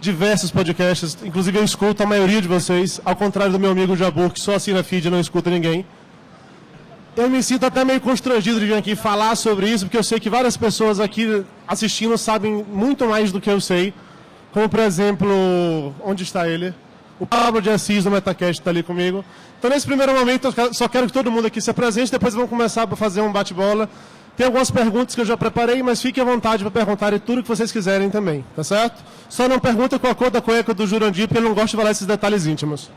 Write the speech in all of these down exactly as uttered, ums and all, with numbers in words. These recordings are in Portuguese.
diversos podcasts, inclusive eu escuto a maioria de vocês, ao contrário do meu amigo Jabur, que só assina feed e não escuta ninguém. Eu me sinto até meio constrangido de vir aqui falar sobre isso, porque eu sei que várias pessoas aqui assistindo sabem muito mais do que eu sei. Como, por exemplo, onde está ele? O Pablo de Assis, do Metacast, está ali comigo. Então, nesse primeiro momento, eu só quero que todo mundo aqui se apresente, depois vamos começar a fazer um bate-bola. Tem algumas perguntas que eu já preparei, mas fiquem à vontade para perguntarem tudo o que vocês quiserem também, tá certo? Só não pergunta qual a cor da cueca do Jurandir, porque ele não gosta de falar esses detalhes íntimos.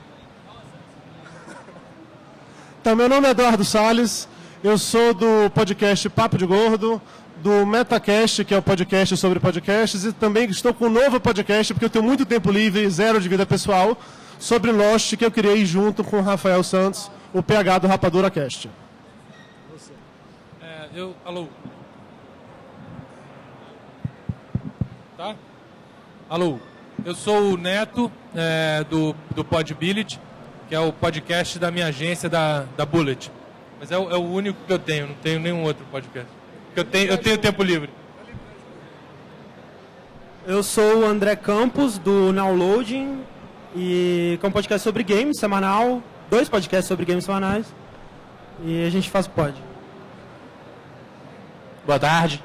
Então, meu nome é Eduardo Salles, eu sou do podcast Papo de Gordo, do Metacast, que é o podcast sobre podcasts, e também estou com um novo podcast, porque eu tenho muito tempo livre e zero de vida pessoal, sobre Lost, que eu criei junto com o Rafael Santos, o P H do RapaduraCast. É, eu... Alô? Tá? Alô? Eu sou o Neto, é, do, do PodBility, que é o podcast da minha agência, da, da Bullet. Mas é o, é o único que eu tenho, não tenho nenhum outro podcast. Eu tenho, eu tenho tempo livre. Eu sou o André Campos, do Nowloading, e que é um podcast sobre games semanal, dois podcasts sobre games semanais, e a gente faz o pod. Boa tarde,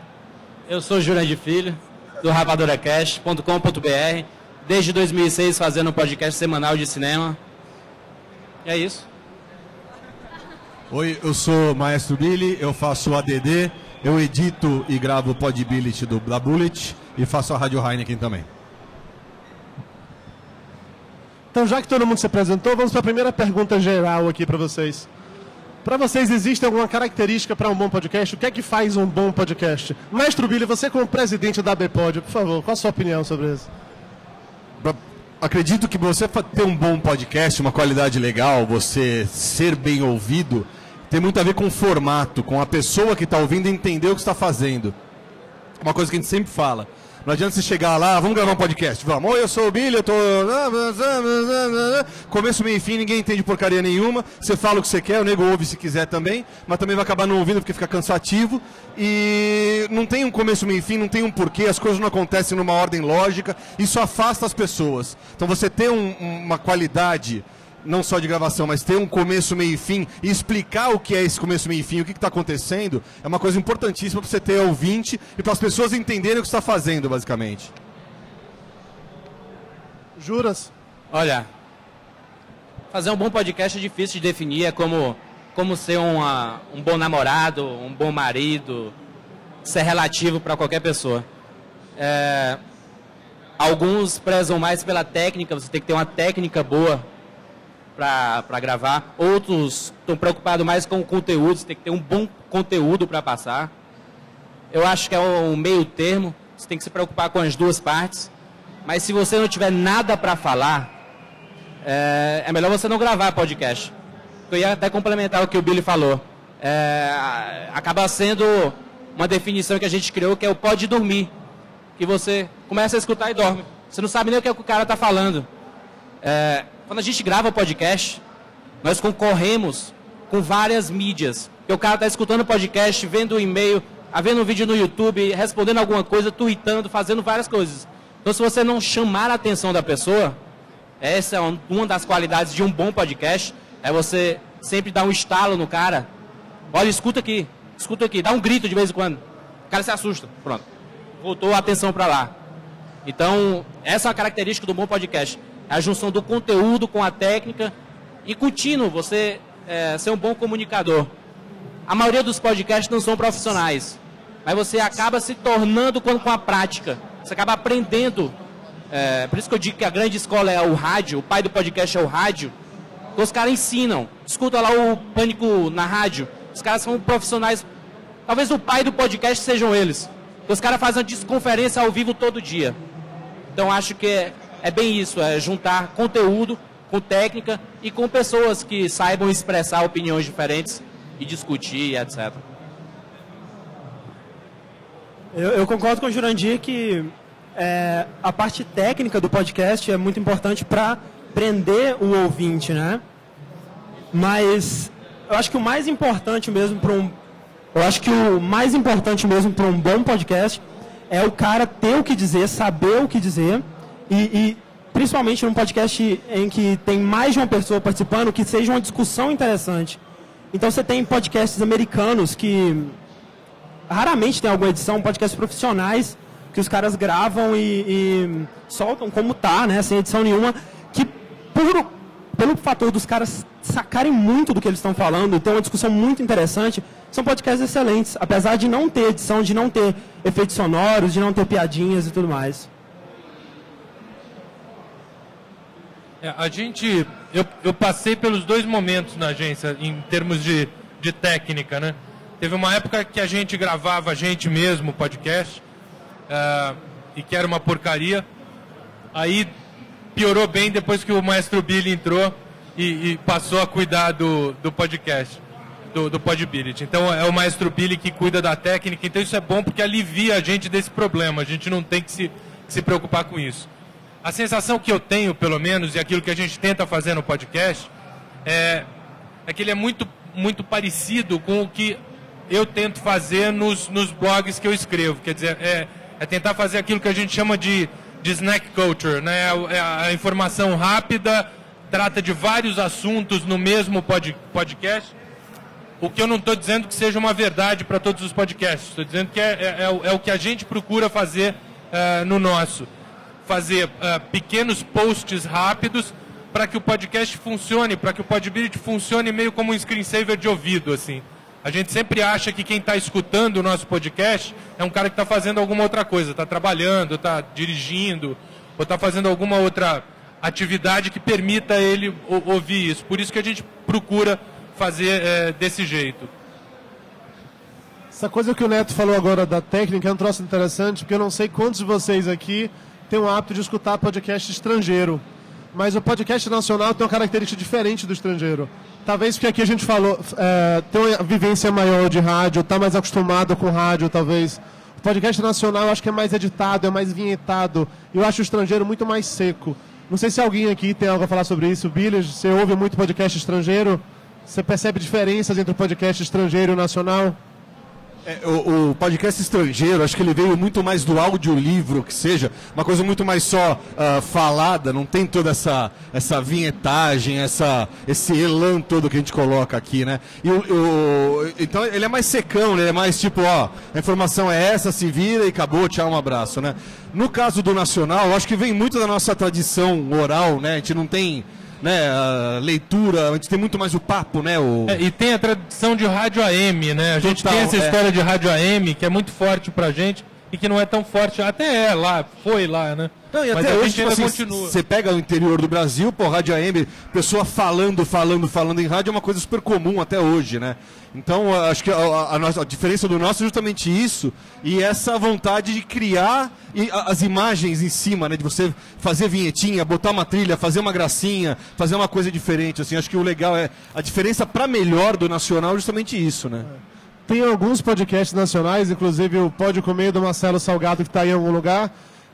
eu sou o Jurandir Filho, do rapadura cast ponto com ponto b r, desde dois mil e seis fazendo um podcast semanal de cinema. E é isso. Oi, eu sou o Maestro Billy, eu faço A D D, eu edito e gravo o PodBility do da Bullet e faço a Rádio Heineken também. Então, já que todo mundo se apresentou, vamos para a primeira pergunta geral aqui para vocês. Para vocês, existe alguma característica para um bom podcast? O que é que faz um bom podcast? Maestro Billy, você como presidente da B Pod, por favor, qual a sua opinião sobre isso? Pra... Acredito que você ter um bom podcast, uma qualidade legal, você ser bem ouvido, tem muito a ver com o formato, com a pessoa que está ouvindo entender o que está fazendo. Uma coisa que a gente sempre fala. Não adianta você chegar lá, vamos gravar um podcast, vamos. Oi, eu sou o Billy, eu tô... Começo, meio e fim, ninguém entende porcaria nenhuma. Você fala o que você quer, o nego ouve se quiser também, mas também vai acabar não ouvindo porque fica cansativo. E não tem um começo, meio e fim, não tem um porquê, as coisas não acontecem numa ordem lógica, isso afasta as pessoas. Então você ter um, uma qualidade, não só de gravação, mas ter um começo, meio e fim, e explicar o que é esse começo, meio e fim, o que está acontecendo, é uma coisa importantíssima para você ter ouvinte e para as pessoas entenderem o que você está fazendo, basicamente. Juras? Olha, fazer um bom podcast é difícil de definir, é como... Como ser uma, um bom namorado, um bom marido, isso é relativo para qualquer pessoa. É, alguns prezam mais pela técnica, você tem que ter uma técnica boa para gravar. Outros estão preocupados mais com o conteúdo, você tem que ter um bom conteúdo para passar. Eu acho que é um meio termo, você tem que se preocupar com as duas partes. Mas se você não tiver nada para falar, é, é melhor você não gravar podcast. Eu ia até complementar o que o Billy falou. É, acaba sendo uma definição que a gente criou, que é o pode dormir. Que você começa a escutar e dorme. Você não sabe nem o que, é que o cara está falando. É, quando a gente grava o podcast, nós concorremos com várias mídias. Porque o cara está escutando o podcast, vendo o e-mail, vendo um vídeo no YouTube, respondendo alguma coisa, tweetando, fazendo várias coisas. Então, se você não chamar a atenção da pessoa, essa é uma das qualidades de um bom podcast. É você sempre dar um estalo no cara. Olha, escuta aqui, escuta aqui. Dá um grito de vez em quando. O cara se assusta. Pronto. Voltou a atenção para lá. Então, essa é a característica do bom podcast. A junção do conteúdo com a técnica e contínuo. Você é, ser um bom comunicador. A maioria dos podcasts não são profissionais. Mas você acaba se tornando com a prática. Você acaba aprendendo. É, por isso que eu digo que a grande escola é o rádio. O pai do podcast é o rádio. Os caras ensinam, escuta lá o Pânico na rádio, os caras são profissionais, talvez o pai do podcast sejam eles, os caras fazem a desconferência ao vivo todo dia. Então acho que é, é bem isso, é juntar conteúdo com técnica e com pessoas que saibam expressar opiniões diferentes e discutir, etcétera. Eu, eu concordo com o Jurandir que é, a parte técnica do podcast é muito importante para prender o ouvinte, né? Mas eu acho que o mais importante mesmo para um, eu acho que o mais importante mesmo para um bom podcast é o cara ter o que dizer, saber o que dizer e, e principalmente num podcast em que tem mais de uma pessoa participando, que seja uma discussão interessante. Então você tem podcasts americanos que raramente tem alguma edição, podcasts profissionais que os caras gravam e, e soltam como tá, né, sem edição nenhuma, que por, pelo fator dos caras sacarem muito do que eles estão falando, tem uma discussão muito interessante, são podcasts excelentes, apesar de não ter edição, de não ter efeitos sonoros, de não ter piadinhas e tudo mais. É, a gente, eu, eu passei pelos dois momentos na agência, em termos de, de técnica, né? Teve uma época que a gente gravava a gente mesmo, o podcast, uh, e que era uma porcaria. Aí piorou bem depois que o Maestro Billy entrou e, e passou a cuidar do, do podcast, do, do PodBility. Então é o Maestro Billy que cuida da técnica, então isso é bom porque alivia a gente desse problema, a gente não tem que se, que se preocupar com isso. A sensação que eu tenho, pelo menos, e aquilo que a gente tenta fazer no podcast, é, é que ele é muito, muito parecido com o que eu tento fazer nos, nos blogs que eu escrevo. Quer dizer, é, é tentar fazer aquilo que a gente chama de, de snack culture, né? É a informação rápida, trata de vários assuntos no mesmo pod, podcast. O que eu não estou dizendo que seja uma verdade para todos os podcasts. Estou dizendo que é, é, é o que a gente procura fazer uh, no nosso. Fazer uh, pequenos posts rápidos para que o podcast funcione, para que o PodBility funcione meio como um screensaver de ouvido, assim. A gente sempre acha que quem está escutando o nosso podcast é um cara que está fazendo alguma outra coisa, está trabalhando, está dirigindo, ou está fazendo alguma outra atividade que permita ele ouvir isso. Por isso que a gente procura fazer é, desse jeito. Essa coisa que o Neto falou agora da técnica é um troço interessante, porque eu não sei quantos de vocês aqui tem o hábito de escutar podcast estrangeiro. Mas o podcast nacional tem uma característica diferente do estrangeiro. Talvez porque aqui a gente falou, é, tem uma vivência maior de rádio, está mais acostumado com rádio, talvez. O podcast nacional eu acho que é mais editado, é mais vinhetado. Eu acho o estrangeiro muito mais seco. Não sei se alguém aqui tem algo a falar sobre isso. Billy, você ouve muito podcast estrangeiro? Você percebe diferenças entre o podcast estrangeiro e o nacional? É, o, o podcast estrangeiro, acho que ele veio muito mais do audiolivro, que seja uma coisa muito mais só uh, falada, não tem toda essa, essa vinhetagem, essa, esse elan todo que a gente coloca aqui, né? E o, o, então ele é mais secão, ele é mais tipo, ó, a informação é essa, se vira e acabou, tchau, um abraço, né? No caso do nacional, acho que vem muito da nossa tradição oral, né? A gente não tem... né, a leitura, a gente tem muito mais o papo, né? O... É, e tem a tradição de rádio A M, né? A gente Total, tem essa história é. de rádio A M, que é muito forte pra gente e que não é tão forte, até é lá, foi lá, né? Não, e mas até hoje, tipo assim, continua. Você pega o interior do Brasil, pô, rádio A M, pessoa falando, falando, falando em rádio é uma coisa super comum até hoje, né? Então, acho que a, a, nossa, a diferença do nosso é justamente isso, e essa vontade de criar e, a, as imagens em cima, né? De você fazer vinhetinha, botar uma trilha, fazer uma gracinha, fazer uma coisa diferente, assim. Acho que o legal é a diferença pra melhor do nacional é justamente isso, né? É. Tem alguns podcasts nacionais, inclusive o Pode Comer do Marcelo Salgado, que está em algum lugar,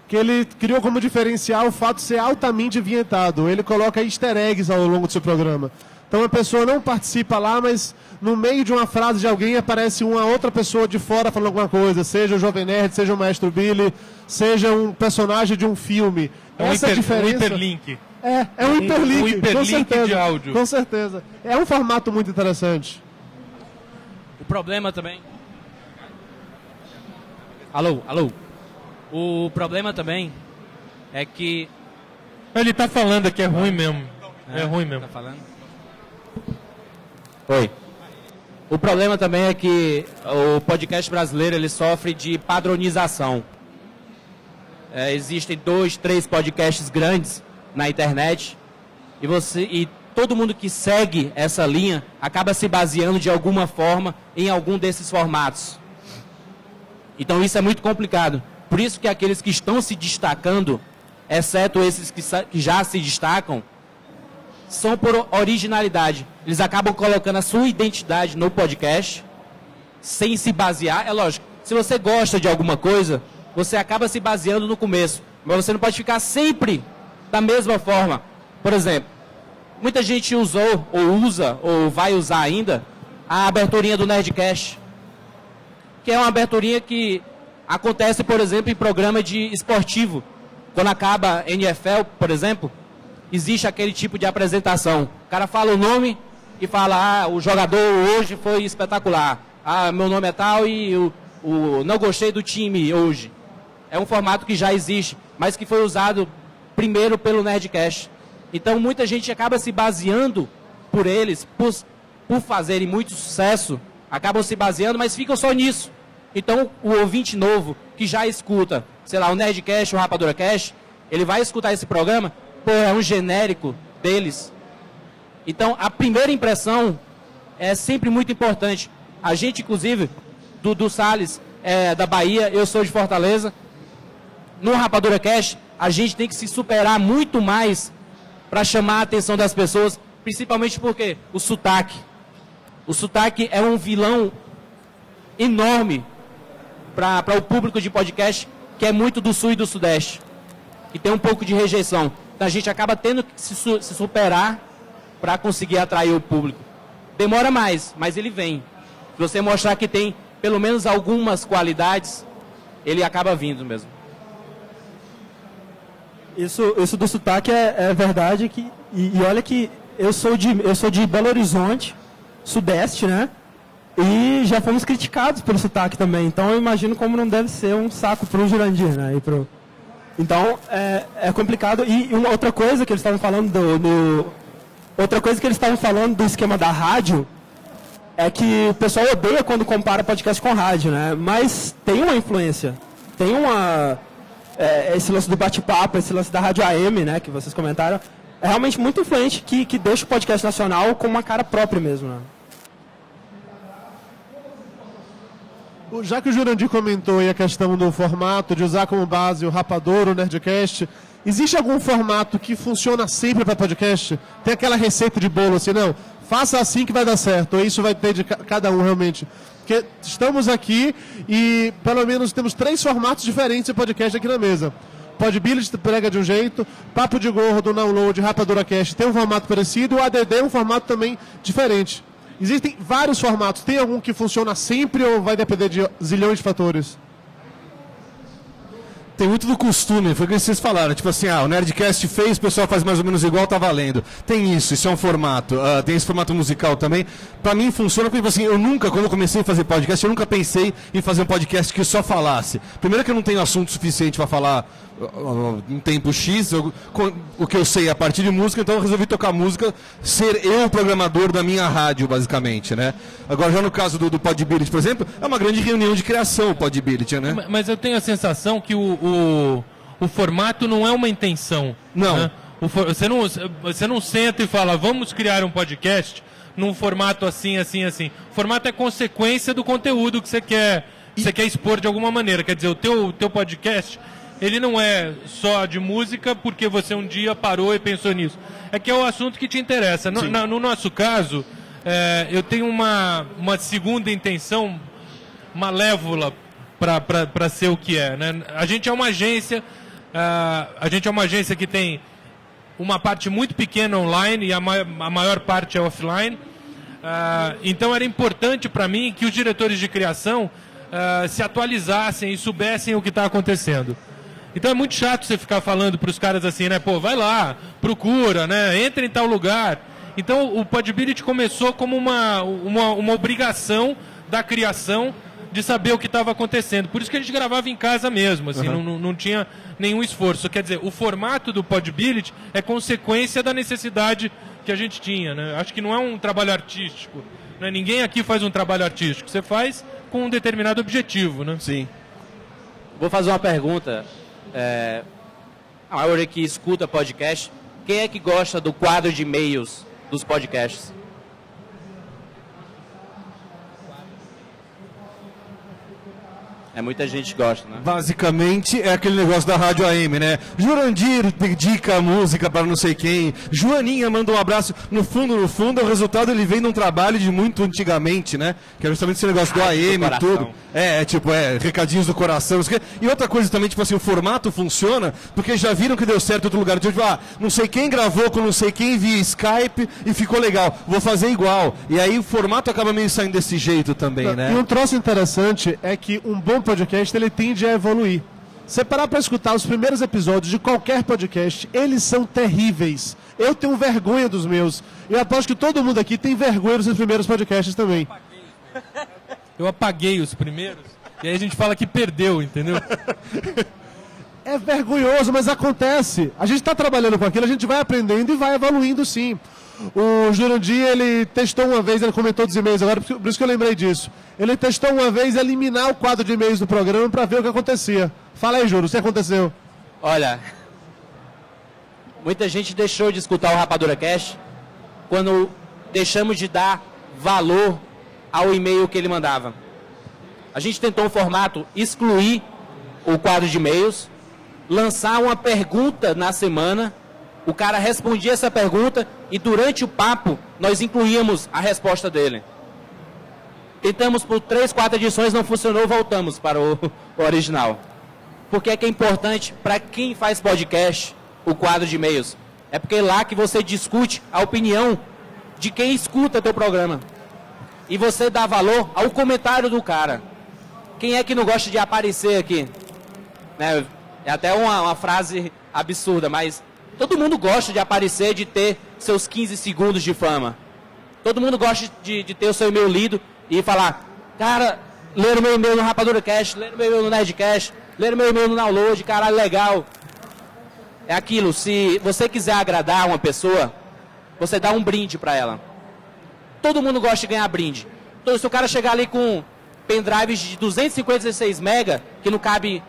que ele criou como diferencial o fato de ser altamente vinhetado. Ele coloca easter eggs ao longo do seu programa. Então a pessoa não participa lá, mas no meio de uma frase de alguém aparece uma outra pessoa de fora falando alguma coisa, seja o Jovem Nerd, seja o Maestro Billy, seja um personagem de um filme. É um, Essa hiper, diferença... um hiperlink. É, é um, um hiperlink, um hiperlink com certeza, de áudio. Com certeza. É um formato muito interessante. O problema também... Alô, alô. O problema também é que... Ele tá falando aqui, é ruim mesmo. É, é ruim mesmo. Tá falando? Oi. O problema também é que o podcast brasileiro, ele sofre de padronização. É, existem dois, três podcasts grandes na internet e você... E todo mundo que segue essa linha acaba se baseando de alguma forma em algum desses formatos. Então isso é muito complicado. Por isso que aqueles que estão se destacando, exceto esses que já se destacam, são por originalidade. Eles acabam colocando a sua identidade no podcast sem se basear. É lógico, se você gosta de alguma coisa, você acaba se baseando no começo. Mas você não pode ficar sempre da mesma forma. Por exemplo, muita gente usou, ou usa, ou vai usar ainda, a aberturinha do Nerdcast. Que é uma aberturinha que acontece, por exemplo, em programa de esportivo. Quando acaba N F L, por exemplo, existe aquele tipo de apresentação. O cara fala o nome e fala, ah, o jogador hoje foi espetacular. Ah, meu nome é tal e o, o não gostei do time hoje. É um formato que já existe, mas que foi usado primeiro pelo Nerdcast. Então, muita gente acaba se baseando por eles, por, por fazerem muito sucesso, acabam se baseando, mas ficam só nisso. Então, o ouvinte novo, que já escuta, sei lá, o Nerdcast, o RapaduraCast, ele vai escutar esse programa, pô, é um genérico deles. Então, a primeira impressão é sempre muito importante. A gente, inclusive, Dudu Salles, é da Bahia, eu sou de Fortaleza. No RapaduraCast, a gente tem que se superar muito mais para chamar a atenção das pessoas, principalmente porque o sotaque. O sotaque é um vilão enorme para o público de podcast, que é muito do sul e do sudeste, que tem um pouco de rejeição. Então a gente acaba tendo que se, se superar para conseguir atrair o público. Demora mais, mas ele vem. Se você mostrar que tem pelo menos algumas qualidades, ele acaba vindo mesmo. Isso, isso do sotaque é, é verdade. Que, e, e olha que eu sou, de, eu sou de Belo Horizonte, sudeste, né? E já fomos criticados pelo sotaque também. Então eu imagino como não deve ser um saco pro Jurandir, né? E pro... Então é, é complicado. E uma outra coisa que eles estavam falando do, do... Outra coisa que eles estavam falando do esquema da rádio é que o pessoal odeia quando compara podcast com rádio, né? Mas tem uma influência. Tem uma... É, esse lance do bate-papo, esse lance da rádio A M, né, que vocês comentaram, é realmente muito influente, que, que deixa o podcast nacional com uma cara própria mesmo, né? Já que o Jurandir comentou aí a questão do formato, de usar como base o Rapadura, o Nerdcast, existe algum formato que funciona sempre para podcast? Tem aquela receita de bolo assim, não, faça assim que vai dar certo, ou isso vai ter de cada um realmente? Porque estamos aqui e pelo menos temos três formatos diferentes de podcast aqui na mesa. PodBility prega de um jeito, Papo de Gordo, Nowload, RapaduraCast tem um formato parecido, o A D D é um formato também diferente. Existem vários formatos, tem algum que funciona sempre ou vai depender de zilhões de fatores? Tem muito do costume, foi o que vocês falaram, tipo assim, ah, o Nerdcast fez, o pessoal faz mais ou menos igual, tá valendo. Tem isso, isso é um formato, uh, tem esse formato musical também. Pra mim funciona, porque tipo assim, eu nunca, quando eu comecei a fazer podcast, eu nunca pensei em fazer um podcast que só falasse. Primeiro que eu não tenho assunto suficiente pra falar um tempo X, eu, com, o que eu sei é a partir de música, então eu resolvi tocar música, ser eu o programador da minha rádio, basicamente, né? Agora, já no caso do, do PodBility, por exemplo, é uma grande reunião de criação o PodBility, né? Mas, mas eu tenho a sensação que o, o, o formato não é uma intenção. Não. Né? O for, você não. Você não senta e fala, vamos criar um podcast num formato assim, assim, assim. O formato é consequência do conteúdo que você quer, que você quer expor de alguma maneira. Quer dizer, o teu, teu podcast... Ele não é só de música porque você um dia parou e pensou nisso. É que é o assunto que te interessa. No, na, no nosso caso, é, eu tenho uma, uma segunda intenção malévola para ser o que é. Né? A gente é uma agência, a, a gente é uma agência que tem uma parte muito pequena online e a, ma a maior parte é offline. A, então era importante para mim que os diretores de criação a, se atualizassem e soubessem o que está acontecendo. Então é muito chato você ficar falando para os caras assim, né? Pô, vai lá, procura, né? Entra em tal lugar. Então o PodBility começou como uma, uma, uma obrigação da criação de saber o que estava acontecendo. Por isso que a gente gravava em casa mesmo, assim, uhum. não, não tinha nenhum esforço. Quer dizer, o formato do PodBility é consequência da necessidade que a gente tinha, né? Acho que não é um trabalho artístico, né? Ninguém aqui faz um trabalho artístico. Você faz com um determinado objetivo, né? Sim. Vou fazer uma pergunta... É, a maioria que escuta podcast, quem é que gosta do quadro de e-mails dos podcasts? É, muita gente gosta, né? Basicamente é aquele negócio da rádio A M, né? Jurandir dedica a música para não sei quem, Joaninha manda um abraço. No fundo, no fundo, o resultado ele vem de um trabalho de muito antigamente, né? Que é justamente esse negócio do A M e tudo. É, é, tipo, é, recadinhos do coração. E outra coisa também, tipo assim, o formato funciona, porque já viram que deu certo em outro lugar. Tipo, ah, não sei quem gravou com não sei quem via Skype e ficou legal. Vou fazer igual. E aí o formato acaba meio saindo desse jeito também, né? E um troço interessante é que um bom podcast ele tende a evoluir. Você parar pra escutar os primeiros episódios de qualquer podcast, eles são terríveis. Eu tenho vergonha dos meus. Eu aposto que todo mundo aqui tem vergonha dos seus primeiros podcasts também. Eu apaguei os primeiros, e aí a gente fala que perdeu, entendeu? É vergonhoso, mas acontece. A gente tá trabalhando com aquilo, a gente vai aprendendo e vai evoluindo, sim. O Jurandir, ele testou uma vez, ele comentou dos e-mails agora, por isso que eu lembrei disso. Ele testou uma vez eliminar o quadro de e-mails do programa para ver o que acontecia. Fala aí, Juro, o que aconteceu? Olha, muita gente deixou de escutar o RapaduraCast quando deixamos de dar valor ao e-mail que ele mandava. A gente tentou um formato, excluir o quadro de e-mails, lançar uma pergunta na semana. O cara respondia essa pergunta e durante o papo nós incluíamos a resposta dele. Tentamos por três, quatro edições, não funcionou, voltamos para o, o original. Por que é que é importante para quem faz podcast o quadro de e-mails? É porque é lá que você discute a opinião de quem escuta teu programa. E você dá valor ao comentário do cara. Quem é que não gosta de aparecer aqui? Né? É até uma, uma frase absurda, mas... todo mundo gosta de aparecer, de ter seus quinze segundos de fama. Todo mundo gosta de, de ter o seu e-mail lido e falar, cara, ler o meu e-mail no RapaduraCast, ler o meu e-mail no Nerdcast, ler o meu e-mail no Nowload, caralho, legal. É aquilo, se você quiser agradar uma pessoa, você dá um brinde pra ela. Todo mundo gosta de ganhar brinde. Então, se o cara chegar ali com pendrives de duzentos e cinquenta e seis megas, que não cabe,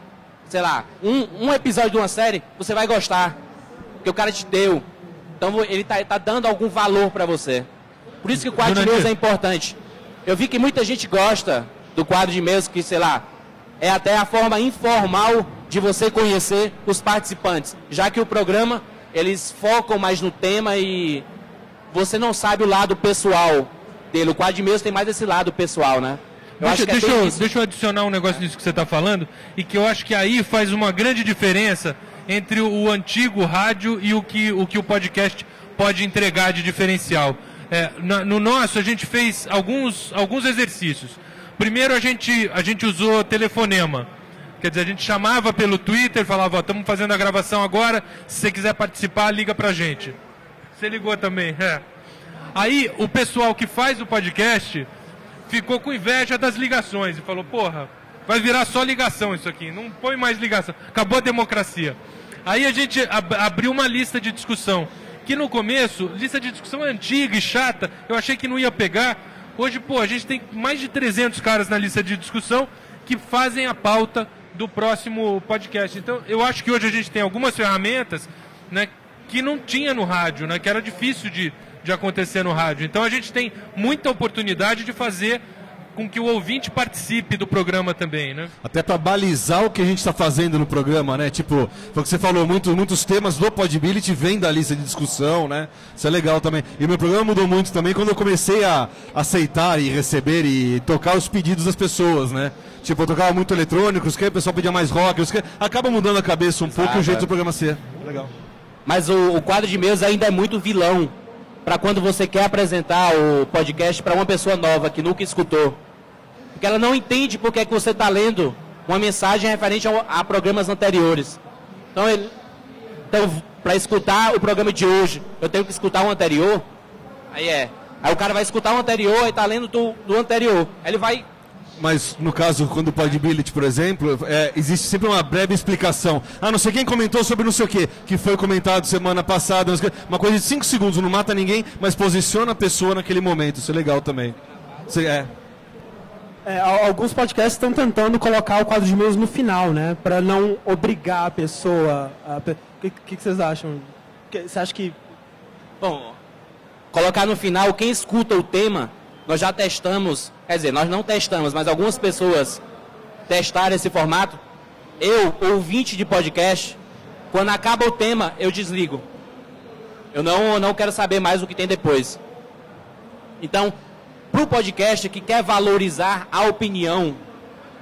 sei lá, um, um episódio de uma série, você vai gostar. Porque o cara te deu. Então ele tá, tá dando algum valor pra você. Por isso que o quadro de e-mails é importante. Eu vi que muita gente gosta do quadro de e-mails, que, sei lá, é até a forma informal de você conhecer os participantes. Já que o programa, eles focam mais no tema e você não sabe o lado pessoal dele. O quadro de e-mails tem mais esse lado pessoal, né? Eu deixa, acho que é deixa, eu, deixa eu adicionar um negócio nisso que você tá falando, e que eu acho que aí faz uma grande diferença entre o antigo rádio e o que o, que o podcast pode entregar de diferencial. É, no nosso, a gente fez alguns, alguns exercícios. Primeiro, a gente, a gente usou telefonema. Quer dizer, a gente chamava pelo Twitter, falava, ó, estamos fazendo a gravação agora, se você quiser participar, liga pra gente. Você ligou também, é. Aí, o pessoal que faz o podcast ficou com inveja das ligações e falou, porra, vai virar só ligação isso aqui, não põe mais ligação, acabou a democracia. Aí a gente ab- abriu uma lista de discussão, que no começo, lista de discussão antiga e chata, eu achei que não ia pegar. Hoje, pô, a gente tem mais de trezentos caras na lista de discussão que fazem a pauta do próximo podcast. Então, eu acho que hoje a gente tem algumas ferramentas, né, que não tinha no rádio, né, que era difícil de, de acontecer no rádio. Então, a gente tem muita oportunidade de fazer com que o ouvinte participe do programa também, né? Até para balizar o que a gente está fazendo no programa, né? Tipo, foi o que você falou, muito, muitos temas do PodBility vêm da lista de discussão, né? Isso é legal também. E o meu programa mudou muito também quando eu comecei a aceitar e receber e tocar os pedidos das pessoas, né? Tipo, eu tocava muito eletrônico, os que o pessoal pedia mais rock, os que... acaba mudando a cabeça um Exato. pouco o jeito do programa ser. Legal. Mas o, o quadro de mesa ainda é muito vilão para quando você quer apresentar o podcast para uma pessoa nova que nunca escutou. Porque ela não entende porque é que você está lendo uma mensagem referente a, a programas anteriores. Então, ele, então para escutar o programa de hoje, eu tenho que escutar o um anterior? Aí é. Aí o cara vai escutar o um anterior e está lendo do, do anterior. Aí ele vai... Mas, no caso, quando o PodBility, por exemplo, é, existe sempre uma breve explicação. Ah, não sei quem comentou sobre não sei o quê, que foi comentado semana passada. Uma coisa de cinco segundos, não mata ninguém, mas posiciona a pessoa naquele momento. Isso é legal também. Isso é. É, alguns podcasts estão tentando colocar o quadro de e-mails no final, né? Para não obrigar a pessoa... A... O que, que vocês acham? Você acha que... Bom, colocar no final, quem escuta o tema... Nós já testamos, quer dizer, nós não testamos, mas algumas pessoas testaram esse formato. Eu, ouvinte de podcast, quando acaba o tema, eu desligo. Eu não, não quero saber mais o que tem depois. Então, para o podcast que quer valorizar a opinião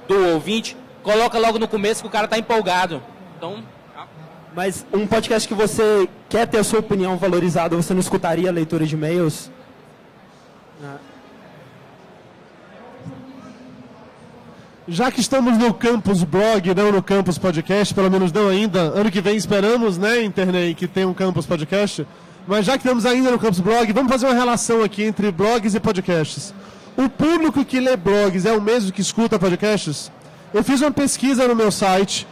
do ouvinte, coloca logo no começo que o cara está empolgado. Então... Mas um podcast que você quer ter a sua opinião valorizada, você não escutaria a leitura de e-mails? Não. Já que estamos no Campus Blog, não no Campus Podcast, pelo menos não ainda, ano que vem esperamos, né, internet, que tenha um Campus Podcast, mas já que estamos ainda no Campus Blog, vamos fazer uma relação aqui entre blogs e podcasts. O público que lê blogs é o mesmo que escuta podcasts? Eu fiz uma pesquisa no meu site,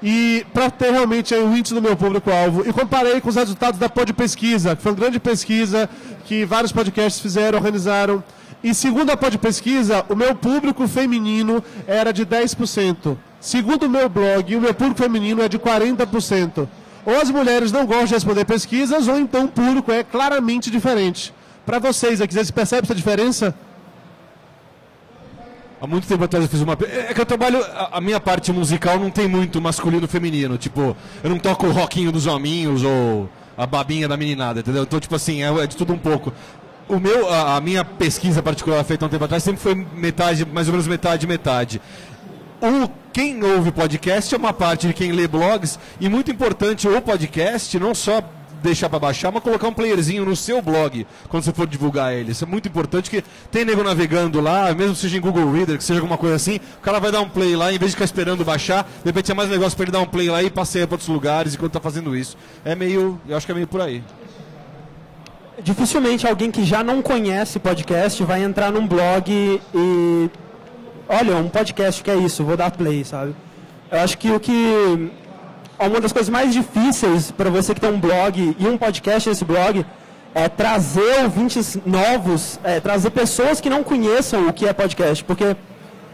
e para ter realmente aí o índice do meu público-alvo, e comparei com os resultados da PodPesquisa, que foi uma grande pesquisa que vários podcasts fizeram, organizaram. E segundo a PodPesquisa, o meu público feminino era de dez por cento. Segundo o meu blog, o meu público feminino é de quarenta por cento. Ou as mulheres não gostam de responder pesquisas, ou então o público é claramente diferente. Para vocês aqui, vocês percebem essa diferença? Há muito tempo atrás eu fiz uma... É que eu trabalho... A minha parte musical não tem muito masculino feminino. Tipo, eu não toco o rockinho dos hominhos ou a babinha da meninada, entendeu? Então, tipo assim, é de tudo um pouco. O meu, a, a minha pesquisa particular feita há um tempo atrás sempre foi metade, mais ou menos metade, metade. O, quem ouve podcast é uma parte de quem lê blogs. E muito importante o podcast, não só... deixar para baixar, mas colocar um playerzinho no seu blog quando você for divulgar ele. Isso é muito importante, que tem nego navegando lá, mesmo que seja em Google Reader, que seja alguma coisa assim, o cara vai dar um play lá, em vez de ficar esperando baixar, de repente é mais negócio para ele dar um play lá e passeia para outros lugares enquanto tá fazendo isso. É meio, eu acho que é meio por aí. Dificilmente alguém que já não conhece podcast vai entrar num blog e... olha, um podcast, que é isso, vou dar play, sabe? Eu acho que o que... uma das coisas mais difíceis para você que tem um blog e um podcast nesse blog é trazer ouvintes novos, é trazer pessoas que não conheçam o que é podcast, porque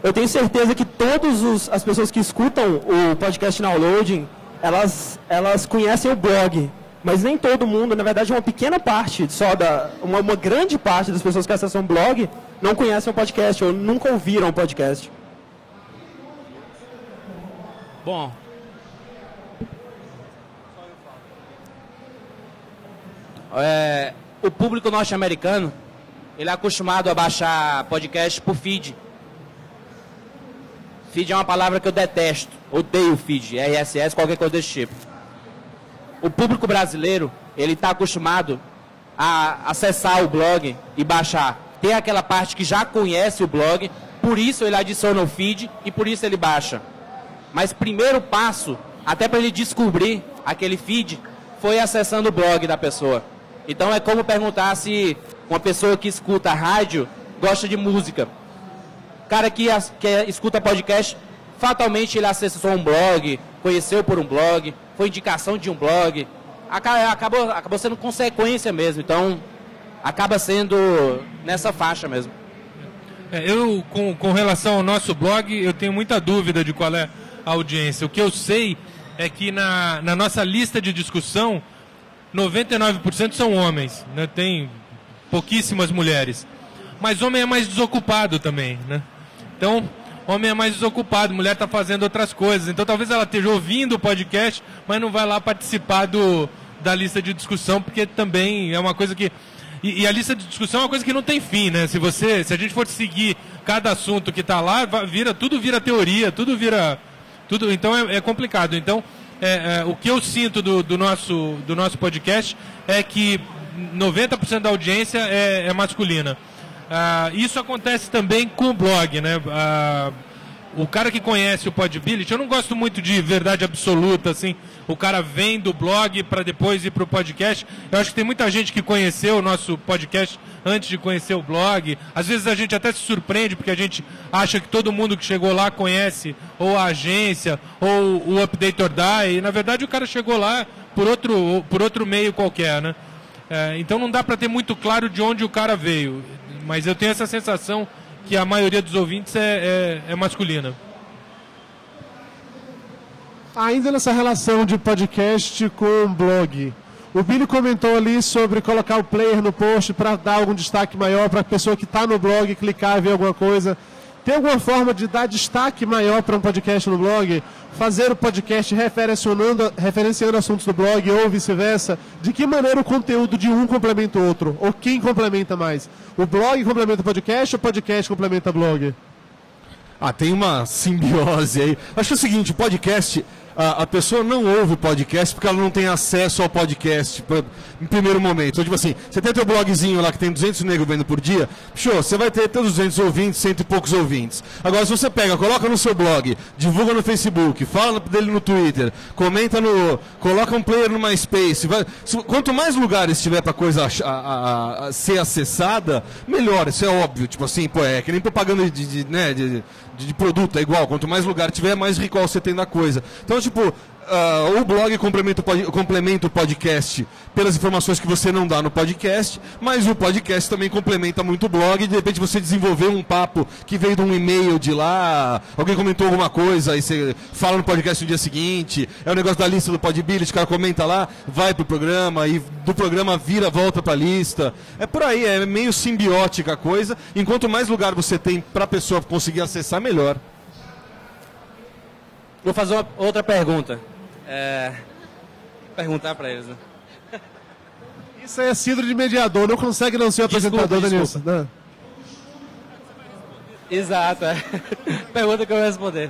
eu tenho certeza que todas as pessoas que escutam o podcast Nowloading, elas, elas conhecem o blog, mas nem todo mundo, na verdade uma pequena parte, só da, uma, uma grande parte das pessoas que acessam o blog não conhecem o podcast ou nunca ouviram o podcast. Bom... É, o público norte-americano, ele é acostumado a baixar podcast por feed. Feed é uma palavra que eu detesto, odeio feed, R S S, qualquer coisa desse tipo. O público brasileiro, ele está acostumado a acessar o blog e baixar. Tem aquela parte que já conhece o blog, por isso ele adiciona o feed e por isso ele baixa. Mas primeiro passo, até para ele descobrir aquele feed, foi acessando o blog da pessoa. Então é como perguntar se uma pessoa que escuta rádio gosta de música. O cara que, que escuta podcast, fatalmente ele acessou um blog, conheceu por um blog, foi indicação de um blog. Acabou, acabou sendo consequência mesmo. Então, acaba sendo nessa faixa mesmo. É, eu, com, com relação ao nosso blog, eu tenho muita dúvida de qual é a audiência. O que eu sei é que na, na nossa lista de discussão, noventa e nove por cento são homens, né? Tem pouquíssimas mulheres. Mas homem é mais desocupado também, né? Então, homem é mais desocupado, mulher está fazendo outras coisas. Então, talvez ela esteja ouvindo o podcast, mas não vai lá participar do, da lista de discussão, porque também é uma coisa que... E, e a lista de discussão é uma coisa que não tem fim, né? Se, você, se a gente for seguir cada assunto que está lá, vira, tudo vira teoria, tudo vira... Tudo, então é, é complicado. Então, é, é, o que eu sinto do, do, nosso, do nosso podcast é que noventa por cento da audiência é, é masculina. Ah, isso acontece também com o blog, né? Ah, o cara que conhece o PodBility, eu não gosto muito de verdade absoluta, assim, o cara vem do blog para depois ir para o podcast. Eu acho que tem muita gente que conheceu o nosso podcast antes de conhecer o blog. Às vezes a gente até se surpreende, porque a gente acha que todo mundo que chegou lá conhece ou a agência, ou o Update or Die, e na verdade o cara chegou lá por outro, por outro meio qualquer, né? É, então não dá para ter muito claro de onde o cara veio, mas eu tenho essa sensação que a maioria dos ouvintes é, é, é masculina. Ainda nessa relação de podcast com blog, o Billy comentou ali sobre colocar o player no post para dar algum destaque maior para a pessoa que está no blog clicar e ver alguma coisa. Tem alguma forma de dar destaque maior para um podcast no blog? Fazer o podcast referenciando, referenciando assuntos do blog ou vice-versa? De que maneira o conteúdo de um complementa o outro? Ou quem complementa mais? O blog complementa o podcast ou o podcast complementa o blog? Ah, tem uma simbiose aí. Acho o seguinte, o podcast, A, a pessoa não ouve o podcast porque ela não tem acesso ao podcast pra, em primeiro momento. Então, tipo assim, você tem teu blogzinho lá que tem duzentos negros vendo por dia, show, você vai ter todos duzentos ouvintes, cento e poucos ouvintes. Agora, se você pega, coloca no seu blog, divulga no Facebook, fala dele no Twitter, comenta no... coloca um player no MySpace. Vai, se, quanto mais lugares tiver pra coisa a, a, a, a ser acessada, melhor, isso é óbvio. Tipo assim, pô, é que nem propaganda de... de, né, de De, de produto, é igual, quanto mais lugar tiver, mais recall você tem da coisa. Então, tipo, uh, o blog complementa, complementa o podcast pelas informações que você não dá no podcast, mas o podcast também complementa muito o blog, e de repente você desenvolveu um papo que veio de um e-mail de lá, alguém comentou alguma coisa, aí você fala no podcast no dia seguinte, é o negócio da lista do PodBility, o cara comenta lá, vai pro programa, e do programa vira, volta pra lista. É por aí, é meio simbiótica a coisa, enquanto mais lugar você tem pra pessoa conseguir acessar, melhor. Vou fazer uma outra pergunta. É... Perguntar pra eles, né? Isso aí é síndrome de mediador, não consegue não ser o apresentador, Danilson. Exato, é. Pergunta que eu vou responder.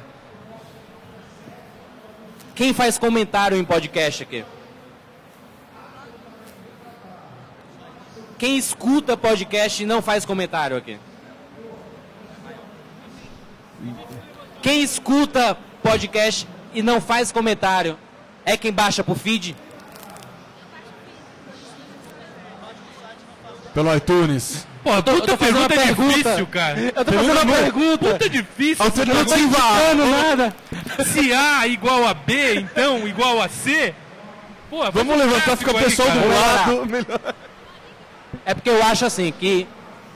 Quem faz comentário em podcast aqui? Quem escuta podcast e não faz comentário aqui? Quem escuta podcast e não faz comentário é quem baixa pro feed? Pelo iTunes. Pô, eu tô, puta eu tô fazendo uma pergunta, pergunta difícil, cara. Eu tô pergunta fazendo uma pergunta. Puta difícil. Alternativa A. Não nada. Se A igual a B, então igual a C. Pô, vamos levantar, fica o pessoal do lado. Melhor. É porque eu acho assim, que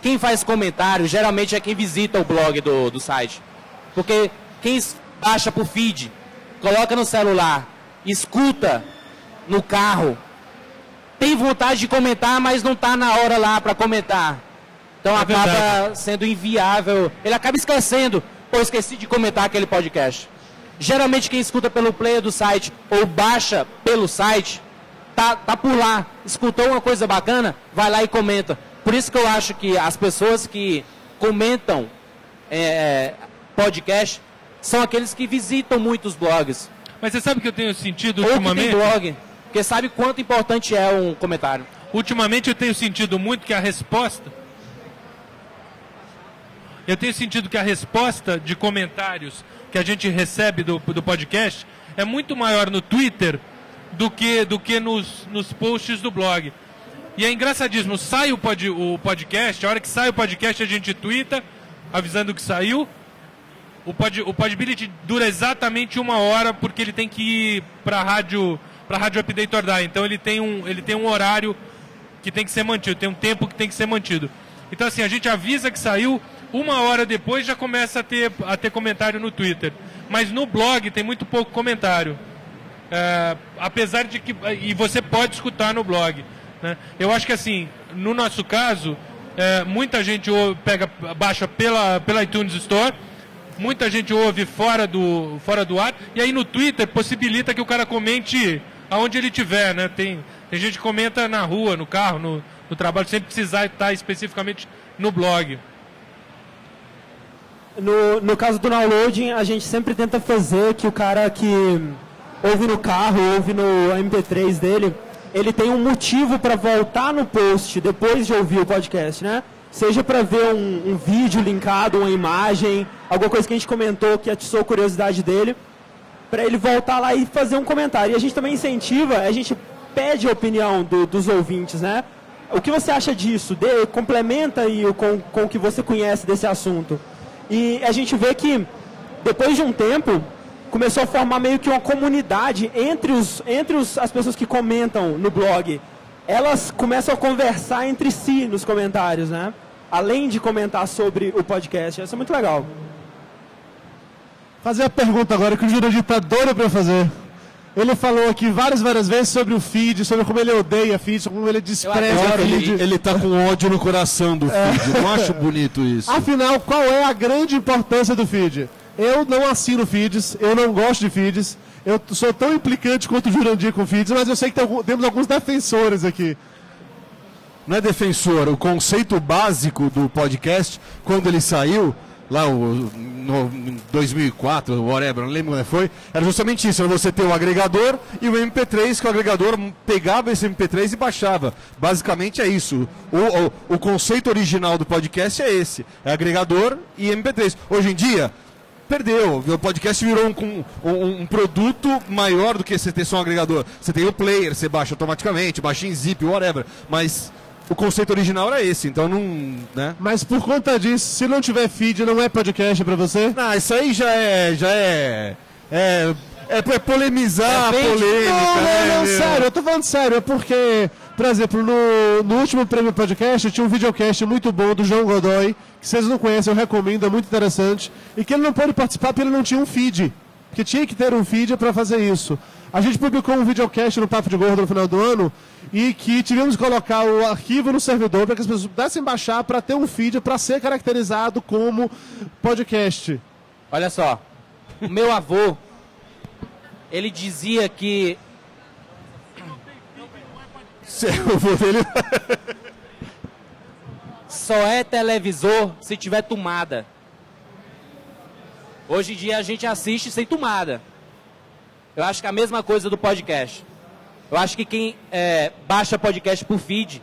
quem faz comentário geralmente é quem visita o blog do, do site. Porque quem baixa pro feed, coloca no celular, escuta no carro, tem vontade de comentar, mas não tá na hora lá para comentar. Então é acaba verdade. Sendo inviável. Ele acaba esquecendo. Pô, esqueci de comentar aquele podcast. Geralmente quem escuta pelo player do site ou baixa pelo site, tá, tá por lá. Escutou uma coisa bacana, vai lá e comenta. Por isso que eu acho que as pessoas que comentam... É, podcast são aqueles que visitam muitos blogs. Mas você sabe que eu tenho sentido Ou ultimamente? Ou que tem blog, porque sabe quanto importante é um comentário. Ultimamente eu tenho sentido muito que a resposta... Eu tenho sentido que a resposta de comentários que a gente recebe do, do podcast é muito maior no Twitter do que, do que nos, nos posts do blog. E é engraçadíssimo, sai o, pod, o podcast, a hora que sai o podcast a gente twitta, avisando que saiu. O, pod, o PodBility dura exatamente uma hora, porque ele tem que ir para a rádio, para a rádio Update or Die. Então ele tem, um, ele tem um horário que tem que ser mantido, tem um tempo que tem que ser mantido. Então assim, a gente avisa que saiu, uma hora depois já começa a ter, a ter comentário no Twitter. Mas no blog tem muito pouco comentário. É, apesar de que... E você pode escutar no blog, né? Eu acho que assim, no nosso caso, é, muita gente pega, baixa pela, pela iTunes Store... Muita gente ouve fora do, fora do ar, e aí no Twitter possibilita que o cara comente aonde ele estiver, né? Tem, tem gente que comenta na rua, no carro, no, no trabalho, sem precisar estar especificamente no blog. No, no caso do Nowloading, a gente sempre tenta fazer que o cara que ouve no carro, ouve no M P três dele, ele tem um motivo para voltar no post depois de ouvir o podcast, né? Seja para ver um, um vídeo linkado, uma imagem, alguma coisa que a gente comentou que atiçou a curiosidade dele, para ele voltar lá e fazer um comentário. E a gente também incentiva, a gente pede a opinião do, dos ouvintes, né? O que você acha disso? De, complementa aí com, com o que você conhece desse assunto. E a gente vê que, depois de um tempo, começou a formar meio que uma comunidade entre, os, entre os, as pessoas que comentam no blog. Elas começam a conversar entre si nos comentários, né? Além de comentar sobre o podcast. Isso é muito legal. Fazer a pergunta agora que o Jurandir tá doido pra fazer. Ele falou aqui várias, várias vezes sobre o feed, sobre como ele odeia feed, sobre como ele despreza feed. Ele, ele tá com ódio no coração do feed. É. Eu acho bonito isso. Afinal, qual é a grande importância do feed? Eu não assino feeds, eu não gosto de feeds. Eu sou tão implicante quanto o Jurandir com feeds, mas eu sei que tem, temos alguns defensores aqui. Não é defensor, o conceito básico do podcast, quando ele saiu, lá o, no dois mil e quatro, whatever, não lembro quando foi, era justamente isso, era você ter o agregador e o M P três, que o agregador pegava esse M P três e baixava. Basicamente é isso. O, o, o conceito original do podcast é esse, é agregador e M P três. Hoje em dia, perdeu, o podcast virou um, um, um produto maior do que você ter só um agregador. Você tem o player, você baixa automaticamente, baixa em zip, whatever, mas... O conceito original era esse, então não... Né? Mas por conta disso, se não tiver feed, não é podcast pra você? Não, isso aí já é... Já é, é, é, é polemizar, é polêmica. Não, não, não, né, sério, eu tô falando sério, é porque... Por exemplo, no, no último Prêmio Podcast, tinha um videocast muito bom do João Godoy, que vocês não conhecem, eu recomendo, é muito interessante, e que ele não pôde participar porque ele não tinha um feed. Porque tinha que ter um feed pra fazer isso. A gente publicou um videocast no Papo de Gordo no final do ano, e que tivemos que colocar o arquivo no servidor para que as pessoas pudessem baixar para ter um feed para ser caracterizado como podcast. Olha só, o meu avô, ele dizia que... Seu avô dele... Só é televisor se tiver tomada. Hoje em dia a gente assiste sem tomada. Eu acho que é a mesma coisa do podcast. Eu acho que quem é, baixa podcast por feed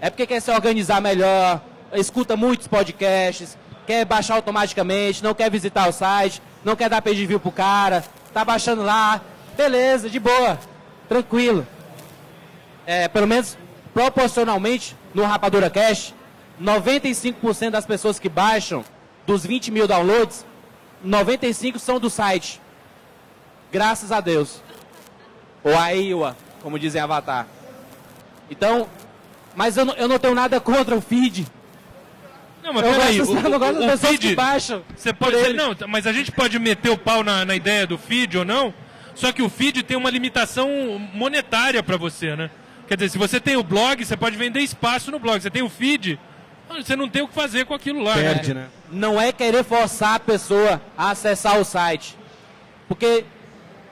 é porque quer se organizar melhor, escuta muitos podcasts, quer baixar automaticamente, não quer visitar o site, não quer dar page view pro cara, tá baixando lá, beleza, de boa, tranquilo. É, pelo menos proporcionalmente no RapaduraCast, noventa e cinco por cento das pessoas que baixam, dos vinte mil downloads, noventa e cinco por cento são do site. Graças a Deus. Ou a I W A. Como dizem Avatar. Então, mas eu não, eu não tenho nada contra o feed. Não, mas peraí, o, o, o feed, baixam você pode dizer, não, mas a gente pode meter o pau na, na ideia do feed ou não, só que o feed tem uma limitação monetária pra você, né? Quer dizer, se você tem o blog, você pode vender espaço no blog, você tem o feed, você não tem o que fazer com aquilo lá. Perde, né? Né? Não é querer forçar a pessoa a acessar o site, porque...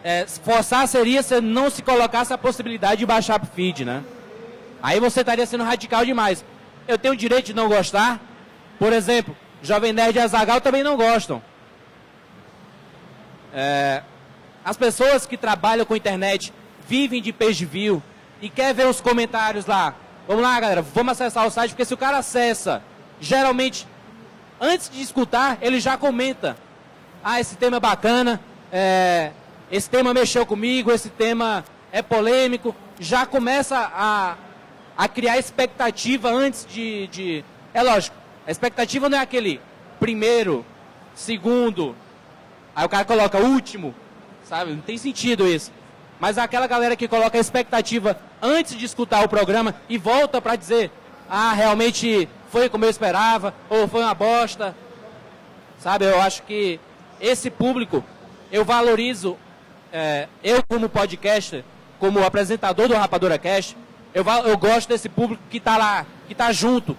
É, forçar seria se não se colocasse a possibilidade de baixar pro feed, né? Aí você estaria sendo radical demais. Eu tenho o direito de não gostar. Por exemplo, Jovem Nerd e Azaghal também não gostam. É, as pessoas que trabalham com internet vivem de page view e quer ver os comentários lá. Vamos lá, galera, vamos acessar o site, porque se o cara acessa, geralmente, antes de escutar, ele já comenta. Ah, esse tema é bacana, é... Esse tema mexeu comigo, esse tema é polêmico. Já começa a, a criar expectativa antes de, de... É lógico, a expectativa não é aquele primeiro, segundo, aí o cara coloca último, sabe? Não tem sentido isso. Mas aquela galera que coloca a expectativa antes de escutar o programa e volta para dizer, ah, realmente foi como eu esperava, ou foi uma bosta, sabe? Eu acho que esse público, eu valorizo... É, eu, como podcaster, como apresentador do RapaduraCast, eu, eu gosto desse público que está lá, que está junto,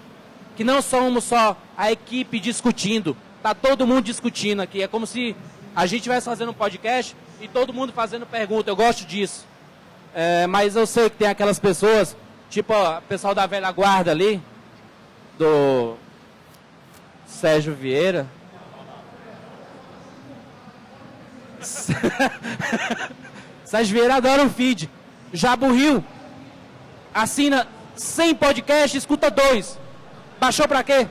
que não somos só a equipe discutindo, está todo mundo discutindo aqui. É como se a gente estivesse fazendo um podcast e todo mundo fazendo pergunta. Eu gosto disso. É, mas eu sei que tem aquelas pessoas, tipo o pessoal da velha guarda ali, do Sérgio Vieira. Sérgio Vieira adora o feed. Jaburriu assina cem podcasts, escuta dois. Baixou pra quê?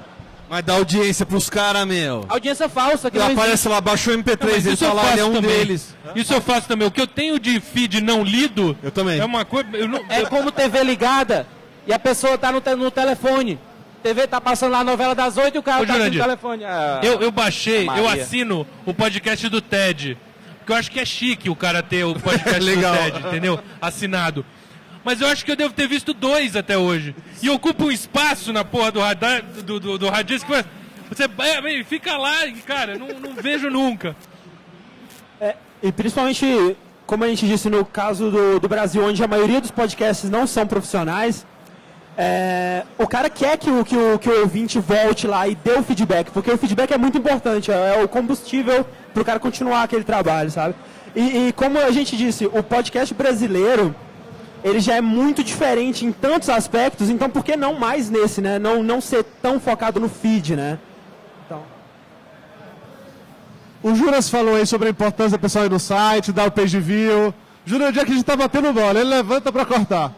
Mas dá audiência pros caras, meu. Audiência falsa. Que ele aparece lá, baixou o M P três, não, ele tá lá, ele é um também. Deles. Isso eu faço também. O que eu tenho de feed não lido... Eu também. É uma coisa... Eu não... É como T V ligada e a pessoa tá no, te... no telefone. T V tá passando lá a novela das oito e o cara Ô, tá Jurandir, no telefone. Ah, eu, eu baixei, eu assino o podcast do T E D. Porque eu acho que é chique o cara ter o podcast legal. Do T E D, entendeu? Assinado. Mas eu acho que eu devo ter visto dois até hoje. E ocupa um espaço na porra do radar, do, do, do radisco. Você fica lá e, cara, não, não vejo nunca. É, e principalmente, como a gente disse, no caso do, do Brasil, onde a maioria dos podcasts não são profissionais, é, o cara quer que o, que, o, que o ouvinte volte lá e dê o feedback, porque o feedback é muito importante, é o combustível pro cara continuar aquele trabalho, sabe? E, e como a gente disse, o podcast brasileiro, ele já é muito diferente em tantos aspectos, então por que não mais nesse, né? Não, não ser tão focado no feed, né? Então. O Juras falou aí sobre a importância do pessoal ir no site, dar o page view. Juras, o dia que a gente tá batendo bola, ele levanta para cortar.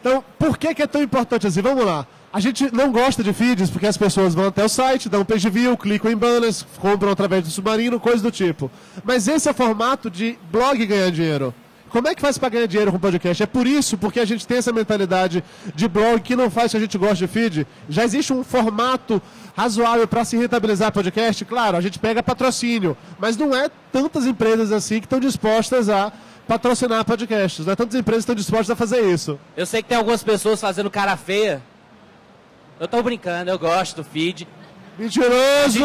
Então, por que que é tão importante assim? Vamos lá. A gente não gosta de feeds porque as pessoas vão até o site, dão um page view, clicam em banners, compram através do Submarino, coisa do tipo. Mas esse é o formato de blog ganhar dinheiro. Como é que faz para ganhar dinheiro com podcast? É por isso, porque a gente tem essa mentalidade de blog que não faz que a gente goste de feed. Já existe um formato razoável para se rentabilizar podcast? Claro, a gente pega patrocínio, mas não é tantas empresas assim que estão dispostas a patrocinar podcasts. Não é tantas empresas que estão dispostas a fazer isso. Eu sei que tem algumas pessoas fazendo cara feia. Eu tô brincando, eu gosto do feed. Mentiroso!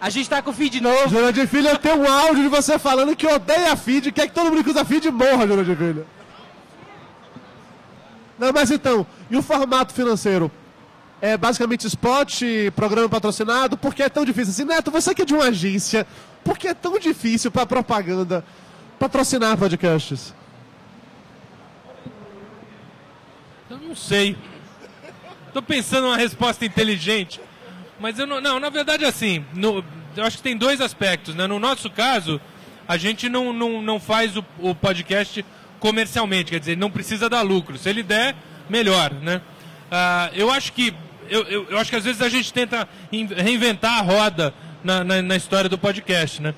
A gente tá com o feed novo. Jurandir Filho, eu tenho um áudio de você falando que odeia a feed, quer que todo mundo que usa feed morra, Jurandir Filho. Não, mas então, e o formato financeiro? É basicamente spot, programa patrocinado, por que é tão difícil? Assim, Neto, você que é de uma agência, por que é tão difícil pra propaganda patrocinar podcasts? Eu não sei. Tô pensando numa resposta inteligente. Mas eu não, não, na verdade, assim, no, eu acho que tem dois aspectos, né? No nosso caso, a gente não, não, não faz o, o podcast comercialmente, quer dizer, não precisa dar lucro. Se ele der, melhor, né? Ah, eu acho que, eu, eu, eu acho que às vezes a gente tenta reinventar a roda na, na, na história do podcast, né?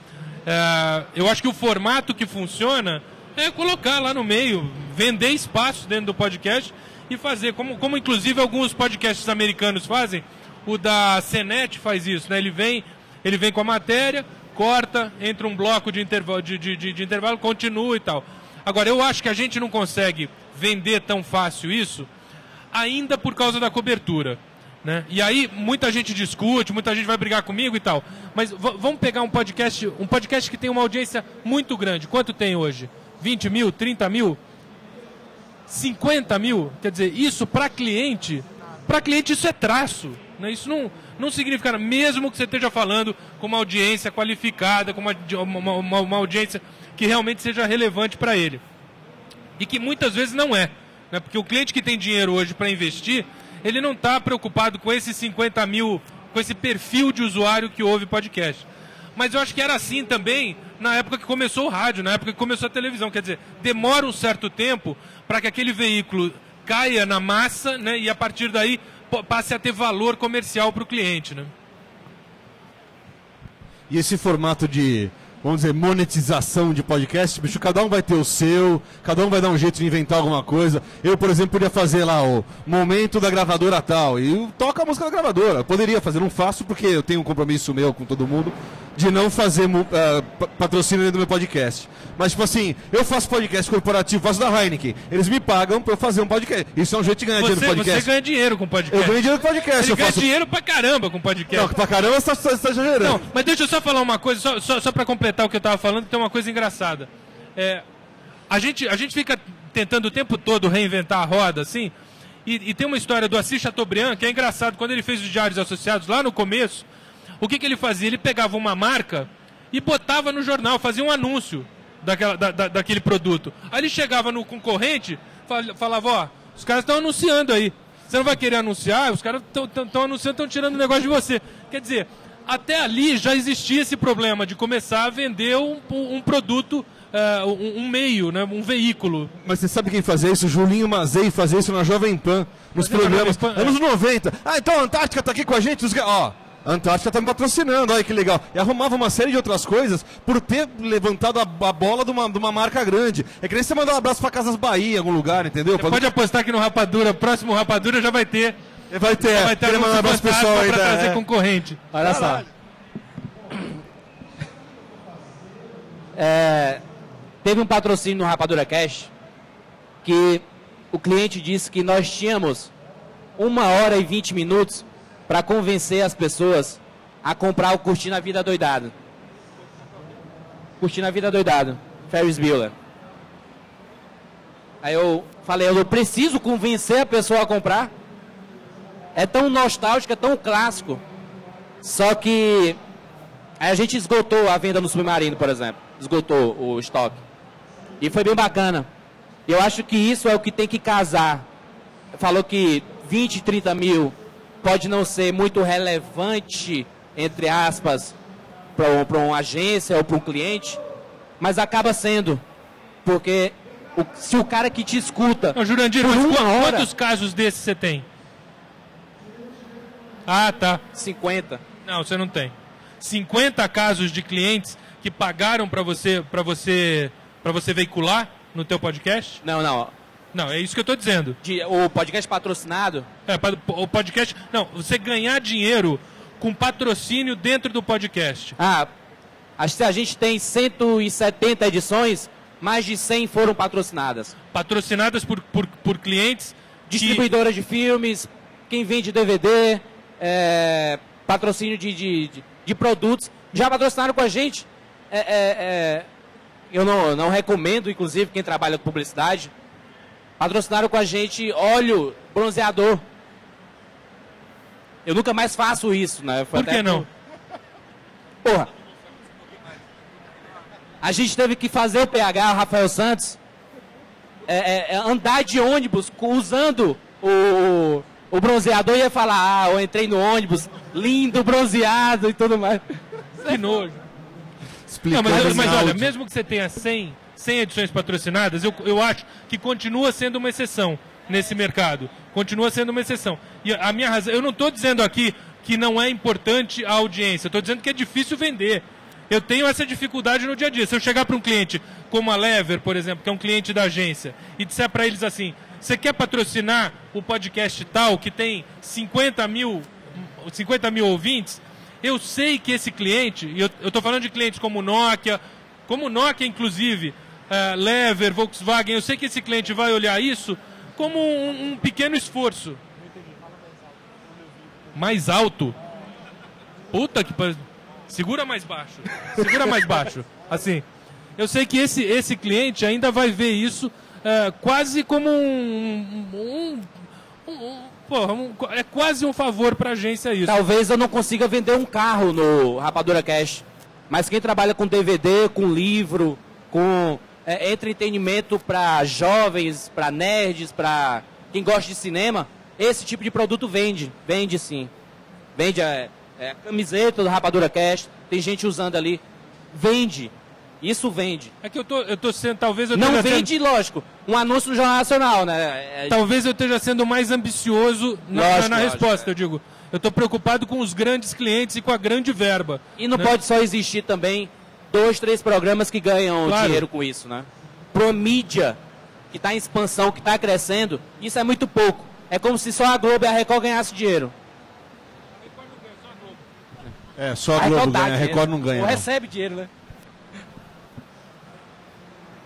Ah, eu acho que o formato que funciona é colocar lá no meio, vender espaço dentro do podcast e fazer, como, como inclusive alguns podcasts americanos fazem. O da Senet faz isso, né? Ele vem, ele vem com a matéria, corta, entra um bloco de intervalo, de, de, de, de intervalo, continua e tal. Agora, eu acho que a gente não consegue vender tão fácil isso, ainda por causa da cobertura, né? E aí, muita gente discute, muita gente vai brigar comigo e tal. Mas v- vamos pegar um podcast, um podcast que tem uma audiência muito grande. Quanto tem hoje? vinte mil? trinta mil? cinquenta mil? Quer dizer, isso para cliente, para cliente isso é traço. Isso não, não significa, mesmo que você esteja falando com uma audiência qualificada, com uma, uma, uma, uma audiência que realmente seja relevante para ele. E que muitas vezes não é, né? Porque o cliente que tem dinheiro hoje para investir, ele não está preocupado com esses cinquenta mil, com esse perfil de usuário que ouve podcast. Mas eu acho que era assim também na época que começou o rádio, na época que começou a televisão. Quer dizer, demora um certo tempo para que aquele veículo caia na massa, né? E a partir daí passe a ter valor comercial para o cliente, né? E esse formato de, vamos dizer, monetização de podcast, bicho, cada um vai ter o seu, cada um vai dar um jeito de inventar alguma coisa. Eu, por exemplo, podia fazer lá o momento da gravadora tal, e toca a música da gravadora. Eu poderia fazer, não faço porque eu tenho um compromisso meu com todo mundo de não fazer uh, patrocínio dentro do meu podcast. Mas, tipo assim, eu faço podcast corporativo, faço da Heineken. Eles me pagam pra eu fazer um podcast. Isso é um jeito de ganhar você, dinheiro com podcast. Você ganha dinheiro com podcast. Eu ganho dinheiro com podcast. Você eu ganha faço... dinheiro pra caramba com podcast. Não, pra caramba você tá, tá gerando. Não, mas deixa eu só falar uma coisa, só, só, só pra completar o que eu tava falando, que tem uma coisa engraçada. É, a, gente, a gente fica tentando o tempo todo reinventar a roda, assim, e, e tem uma história do Assis Chateaubriand, que é engraçado. Quando ele fez os Diários Associados, lá no começo, o que que ele fazia? Ele pegava uma marca e botava no jornal, fazia um anúncio daquela, da, da, daquele produto. Aí ele chegava no concorrente, falava, ó, os caras estão anunciando aí. Você não vai querer anunciar? Os caras estão anunciando, estão tirando o negócio de você. Quer dizer, até ali já existia esse problema de começar a vender um, um produto, uh, um, um meio, né? Um veículo. Mas você sabe quem fazia isso? Julinho Mazei fazia isso na Jovem Pan, nos fazia programas. Pan, anos é. noventa. Ah, então a Antártica tá aqui com a gente, os ó. A Antártica tá me patrocinando, olha que legal. E arrumava uma série de outras coisas por ter levantado a, a bola de uma, de uma marca grande. É que nem você mandar um abraço pra Casas Bahia em algum lugar, entendeu? Pode... pode apostar que no Rapadura, próximo Rapadura já vai ter. Vai ter, já vai ter um abraço pessoal aí pra trazer é. concorrente. Olha só. É, teve um patrocínio no RapaduraCast que o cliente disse que nós tínhamos uma hora e vinte minutos para convencer as pessoas a comprar o Curtindo a Vida Doidado. Curtindo a Vida Doidado, Ferris Bueller. Aí eu falei, eu preciso convencer a pessoa a comprar? É tão nostálgico, é tão clássico. Só que a gente esgotou a venda no Submarino, por exemplo. Esgotou o estoque. E foi bem bacana. Eu acho que isso é o que tem que casar. Falou que vinte, trinta mil... pode não ser muito relevante, entre aspas, para uma agência ou para um cliente, mas acaba sendo, porque o, se o cara que te escuta... Não, Jurandir, por mas uma hora, quantos casos desses você tem? Ah, tá. cinquenta. Não, você não tem. cinquenta casos de clientes que pagaram para você, para você, para você veicular no teu podcast? Não, não. Não, é isso que eu estou dizendo. De, o podcast patrocinado? É, o podcast... Não, você ganhar dinheiro com patrocínio dentro do podcast. Ah, acho que a gente tem cento e setenta edições, mais de cem foram patrocinadas. Patrocinadas por, por, por clientes? Distribuidoras que... de filmes, quem vende D V D, é, patrocínio de, de, de, de produtos. Já patrocinaram com a gente. É, é, é, eu não, não recomendo, inclusive, quem trabalha com publicidade. Patrocinaram com a gente óleo bronzeador. Eu nunca mais faço isso, né? Foi Por que não? Que... Porra. A gente teve que fazer o P H, o Rafael Santos, é, é, andar de ônibus usando o, o bronzeador e ia falar, ah, eu entrei no ônibus, lindo, bronzeado e tudo mais. Que nojo. Não, mas mas olha, mesmo que você tenha cem, cem edições patrocinadas, eu, eu acho que continua sendo uma exceção nesse mercado. Continua sendo uma exceção. E a minha razão, eu não estou dizendo aqui que não é importante a audiência, eu estou dizendo que é difícil vender. Eu tenho essa dificuldade no dia a dia. Se eu chegar para um cliente como a Lever, por exemplo, que é um cliente da agência, e disser para eles assim, você quer patrocinar o podcast tal, que tem cinquenta mil ouvintes? Eu sei que esse cliente, e eu estou falando de clientes como Nokia, como Nokia inclusive, uh, Lever, Volkswagen, eu sei que esse cliente vai olhar isso como um, um pequeno esforço. Mais alto? Puta que pariu. Segura mais baixo. Segura mais baixo. Assim, eu sei que esse, esse cliente ainda vai ver isso uh, quase como um... um, um, um porra, um, é quase um favor pra agência isso. Talvez eu não consiga vender um carro no Rapadura Cash, mas quem trabalha com D V D, com livro, com é, entretenimento para jovens, para nerds, para quem gosta de cinema, esse tipo de produto vende, vende sim. Vende a, a camiseta do Rapadura Cast, tem gente usando ali, vende, isso vende. É que eu tô, eu tô sendo, talvez eu não vende, sendo... lógico, um anúncio no Jornal Nacional, né? É... Talvez eu esteja sendo mais ambicioso na, lógico, na resposta, lógico, eu digo. Eu estou preocupado com os grandes clientes e com a grande verba. E não, né? Pode só existir também dois, três programas que ganham, claro, dinheiro com isso, né? Pro mídia, que está em expansão, que está crescendo, isso é muito pouco. É como se só a Globo e a Record ganhassem dinheiro. A Record não ganha, só a Globo. É, só a, a Globo ganha, a Record não ganha. Ou recebe dinheiro, né?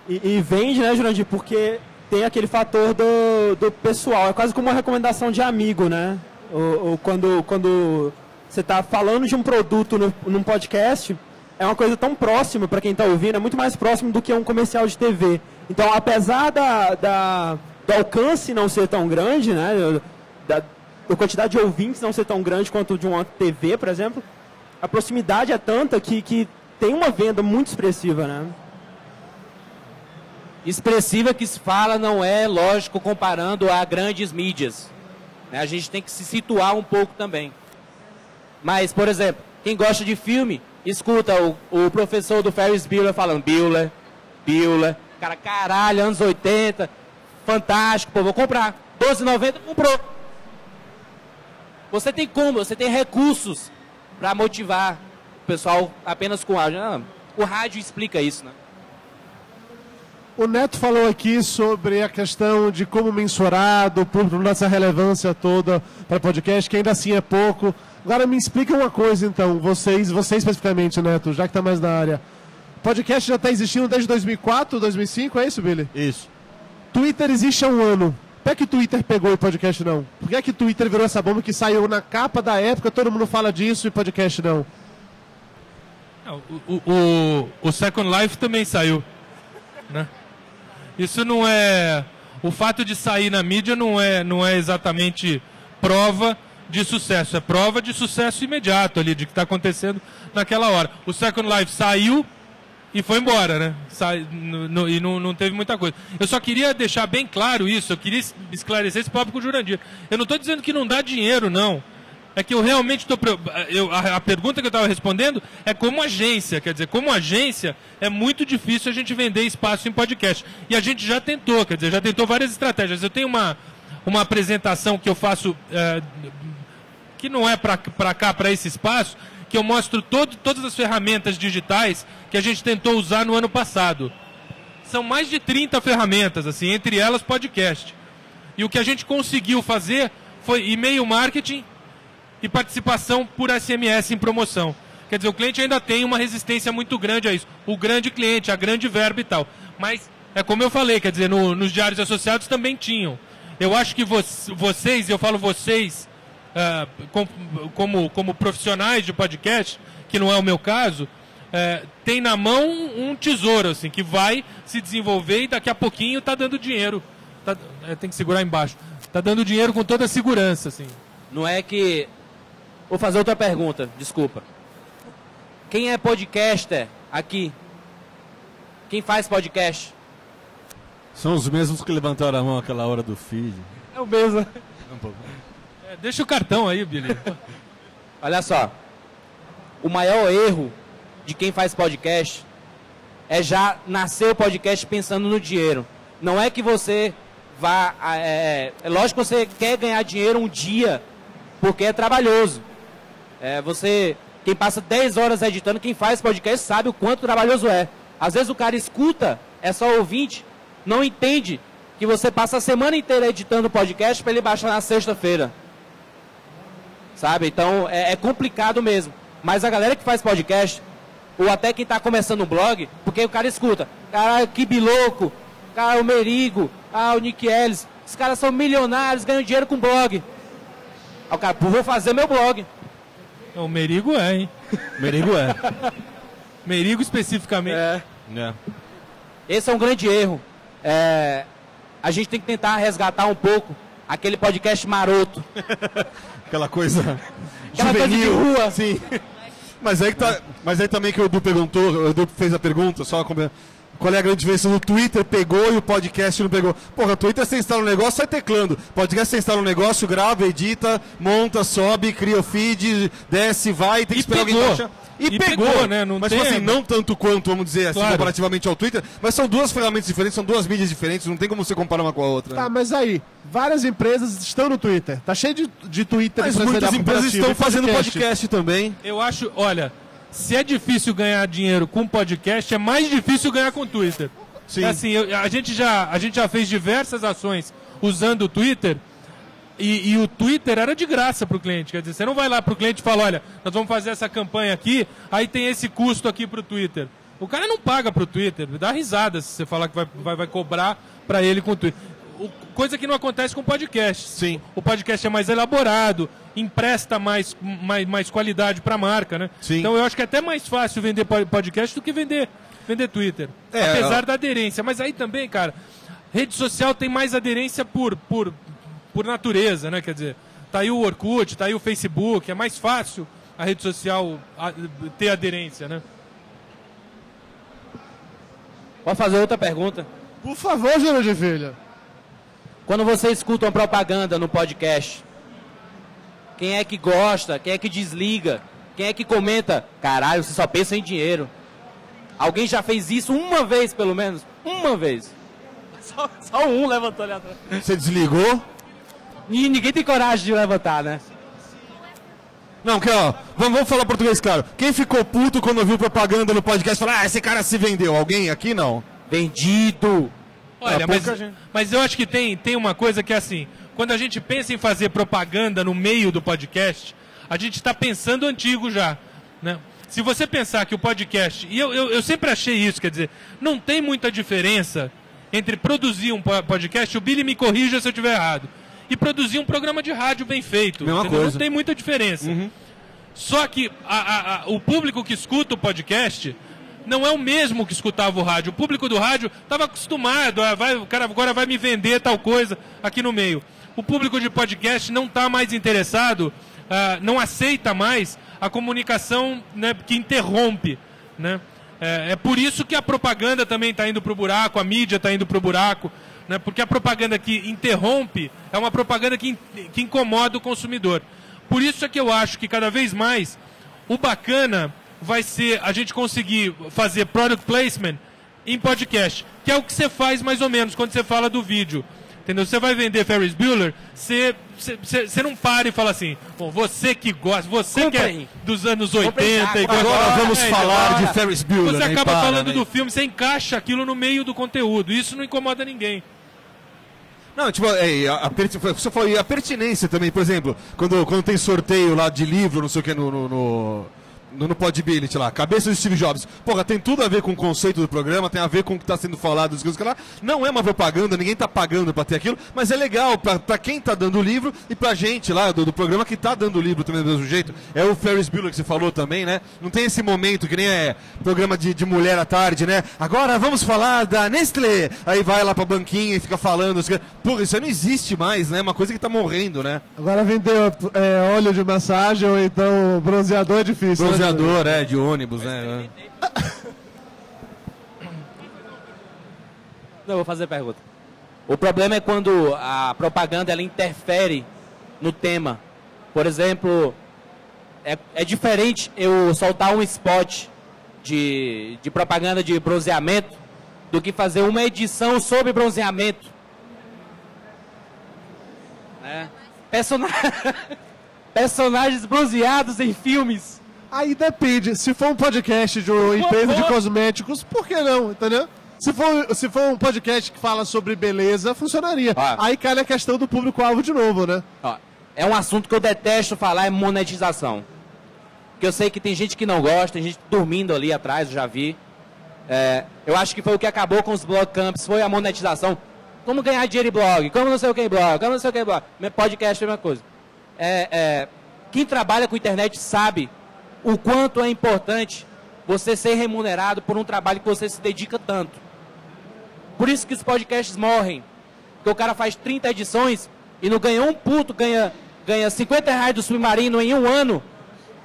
E, e vende, né, Jurandir? Porque tem aquele fator do, do pessoal. É quase como uma recomendação de amigo, né? Ou, ou quando, quando você está falando de um produto no, num podcast, é uma coisa tão próxima para quem está ouvindo, é muito mais próximo do que um comercial de T V. Então, apesar da, da, do alcance não ser tão grande, né, da, da quantidade de ouvintes não ser tão grande quanto de uma T V, por exemplo, a proximidade é tanta que, que tem uma venda muito expressiva, né? Expressiva que se fala, não é, lógico, comparando a grandes mídias. A gente tem que se situar um pouco também. Mas, por exemplo, quem gosta de filme, escuta o, o professor do Ferris Bueller falando Bueller, Bueller, cara, caralho, anos oitenta, fantástico, pô, vou comprar. doze e noventa, comprou. Você tem como, você tem recursos para motivar o pessoal apenas com o rádio. Ah, o rádio explica isso, né? O Neto falou aqui sobre a questão de como mensurar do público, nossa relevância toda para podcast, que ainda assim é pouco. Agora me explica uma coisa então, vocês, você especificamente, Neto, já que está mais na área. Podcast já está existindo desde dois mil e quatro, dois mil e cinco, é isso, Billy? Isso. Twitter existe há um ano. Por que o Twitter pegou e podcast não? Por que é que o Twitter virou essa bomba que saiu na capa da época, todo mundo fala disso e podcast não? não o, o, o Second Life também saiu, né? Isso não é... O fato de sair na mídia não é, não é exatamente prova de sucesso. É prova de sucesso imediato ali, de que está acontecendo naquela hora. O Second Life saiu e foi embora, né? Sa... No, no, e não, não teve muita coisa. Eu só queria deixar bem claro isso. Eu queria esclarecer esse papo com o Jurandir. Eu não estou dizendo que não dá dinheiro, não. É que eu realmente estou... Eu, a, a pergunta que eu estava respondendo é como agência. Quer dizer, como agência, é muito difícil a gente vender espaço em podcast. E a gente já tentou, quer dizer, já tentou várias estratégias. Eu tenho uma, uma apresentação que eu faço, é, que não é para cá, para esse espaço, que eu mostro todo, todas as ferramentas digitais que a gente tentou usar no ano passado. São mais de trinta ferramentas, assim, entre elas podcast. E o que a gente conseguiu fazer foi e-mail marketing e participação por S M S em promoção. Quer dizer, o cliente ainda tem uma resistência muito grande a isso. O grande cliente, a grande verba e tal. Mas, é como eu falei, quer dizer, no, nos Diários Associados também tinham. Eu acho que vo- vocês, eu falo vocês, ah, com, como, como profissionais de podcast, que não é o meu caso, ah, tem na mão um tesouro, assim, que vai se desenvolver e daqui a pouquinho tá dando dinheiro. Tá, é, tem que segurar embaixo. Tá dando dinheiro com toda a segurança, assim. Não é que... Vou fazer outra pergunta, desculpa. Quem é podcaster aqui? Quem faz podcast? São os mesmos que levantaram a mão aquela hora do feed. É o mesmo. É, deixa o cartão aí, Billy. Olha só. O maior erro de quem faz podcast é já nascer o podcast pensando no dinheiro. Não é que você vá... É, é lógico que você quer ganhar dinheiro um dia, porque é trabalhoso. É, você, quem passa dez horas editando, quem faz podcast sabe o quanto trabalhoso é. Às vezes o cara escuta, é só ouvinte, não entende que você passa a semana inteira editando podcast para ele baixar na sexta-feira. Sabe? Então é, é complicado mesmo. Mas a galera que faz podcast, ou até quem está começando um blog, porque o cara escuta, caralho, que biloco, cara, o Merigo, ah, o Nick Ellis, os caras são milionários, ganham dinheiro com blog. Aí o cara, vou fazer meu blog. O Merigo é, hein? Merigo é. Merigo especificamente. É. É. Esse é um grande erro. É... A gente tem que tentar resgatar um pouco aquele podcast maroto. Aquela coisa Aquela juvenil. Coisa de rua. Sim. Mas aí, que tá... Mas aí também que o Edu perguntou, o Edu fez a pergunta, só como... Qual é a grande diferença? O Twitter pegou e o podcast não pegou. Porra, o Twitter você instala um negócio, sai teclando. Podcast você instala um negócio, grava, edita, monta, sobe, cria o feed, desce, vai, tem que e esperar pegou. Alguém baixar. E, e pegou, pegou, né? Não mas tem, assim, não tanto quanto, vamos dizer, assim, claro. Comparativamente ao Twitter, mas são duas ferramentas diferentes, são duas mídias diferentes, não tem como você comparar uma com a outra. Tá, mas aí, várias empresas estão no Twitter. Tá cheio de, de Twitter. Mas muitas empresas estão fazendo podcast. podcast também. Eu acho, olha... Se é difícil ganhar dinheiro com podcast, é mais difícil ganhar com Twitter. Sim. É assim, eu, a, gente já, a gente já fez diversas ações usando o Twitter e, e o Twitter era de graça para o cliente. Quer dizer, você não vai lá para o cliente e fala, olha, nós vamos fazer essa campanha aqui, aí tem esse custo aqui para o Twitter. O cara não paga para o Twitter, dá risada se você falar que vai, vai, vai cobrar para ele com o Twitter. O, coisa que não acontece com podcast. Sim. O podcast é mais elaborado, empresta mais, mais, mais qualidade para a marca, né? Sim. Então eu acho que é até mais fácil vender podcast do que vender, vender Twitter. É, apesar eu... da aderência. Mas aí também, cara, rede social tem mais aderência por, por, por natureza, né? Quer dizer, tá aí o Orkut, tá aí o Facebook, é mais fácil a rede social ter aderência, né? Pode fazer outra pergunta? Por favor, Júlio de Filha. Quando você escuta uma propaganda no podcast... Quem é que gosta? Quem é que desliga? Quem é que comenta? Caralho, você só pensa em dinheiro. Alguém já fez isso uma vez, pelo menos? Uma vez. Só, só um levantou ali atrás. Você desligou? E ninguém tem coragem de levantar, né? Não, porque, ó, vamos, vamos falar português, claro. Quem ficou puto quando viu propaganda no podcast falou, ah, esse cara se vendeu. Alguém aqui não? Vendido. Olha, mas, gente... mas eu acho que tem, tem uma coisa que é assim... Quando a gente pensa em fazer propaganda no meio do podcast, a gente está pensando antigo já, né? Se você pensar que o podcast... E eu, eu, eu sempre achei isso, quer dizer, não tem muita diferença entre produzir um podcast, o Billy me corrija se eu estiver errado, e produzir um programa de rádio bem feito. Mesma coisa. Não tem muita diferença. Uhum. Só que a, a, a, o público que escuta o podcast... Não é o mesmo que escutava o rádio. O público do rádio estava acostumado. Ah, vai, o cara agora vai me vender tal coisa aqui no meio. O público de podcast não está mais interessado, ah, não aceita mais a comunicação, né, que interrompe. Né? É, é por isso que a propaganda também está indo para o buraco, a mídia está indo para o buraco, né? Porque a propaganda que interrompe é uma propaganda que, in- que incomoda o consumidor. Por isso é que eu acho que cada vez mais o bacana vai ser a gente conseguir fazer product placement em podcast, que é o que você faz mais ou menos quando você fala do vídeo. Entendeu? Você vai vender Ferris Bueller, você, você, você não para e fala assim, bom, você que gosta, você Compre. que é dos anos oitenta... Ah, e agora, agora vamos é, falar agora. de Ferris Bueller. Você acaba para, falando né? do filme, você encaixa aquilo no meio do conteúdo, isso não incomoda ninguém. Não, tipo, é, a, a, você falou, e a pertinência também, por exemplo, quando, quando tem sorteio lá de livro, não sei o que, no... no, no... No, no PodBility lá, cabeça do Steve Jobs. Porra, tem tudo a ver com o conceito do programa, tem a ver com o que está sendo falado, as coisas que lá. Não é uma propaganda, ninguém está pagando para ter aquilo, mas é legal para quem está dando o livro e para gente lá do, do programa que está dando o livro também do mesmo jeito. É o Ferris Bueller que você falou também, né? Não tem esse momento que nem é programa de, de mulher à tarde, né? Agora vamos falar da Nestlé. Aí vai lá para a banquinha e fica falando. Porra, isso aí não existe mais, né? É uma coisa que está morrendo, né? Agora vendeu é, óleo de massagem ou então bronzeador é difícil. Bronze... Bronzeador, é, de ônibus, né? Não, vou fazer a pergunta. O problema é quando a propaganda ela interfere no tema. Por exemplo, é, é diferente eu soltar um spot de, de propaganda de bronzeamento do que fazer uma edição sobre bronzeamento. É. Persona... Personagens bronzeados em filmes. Aí depende, se for um podcast de uma empresa de cosméticos, por que não, entendeu? Se for, se for um podcast que fala sobre beleza, funcionaria. Ah. Aí cai a questão do público-alvo de novo, né? Ah. É um assunto que eu detesto falar, é monetização. Porque eu sei que tem gente que não gosta, tem gente dormindo ali atrás, eu já vi. É, eu acho que foi o que acabou com os blogcamps, foi a monetização. Como ganhar dinheiro em blog, como não sei o que em blog, como não sei o que em blog. Meu podcast é a mesma coisa. É, é, quem trabalha com internet sabe o quanto é importante você ser remunerado por um trabalho que você se dedica tanto. Por isso que os podcasts morrem. Porque o cara faz trinta edições e não ganha um puto, ganha, ganha cinquenta reais do Submarino em um ano.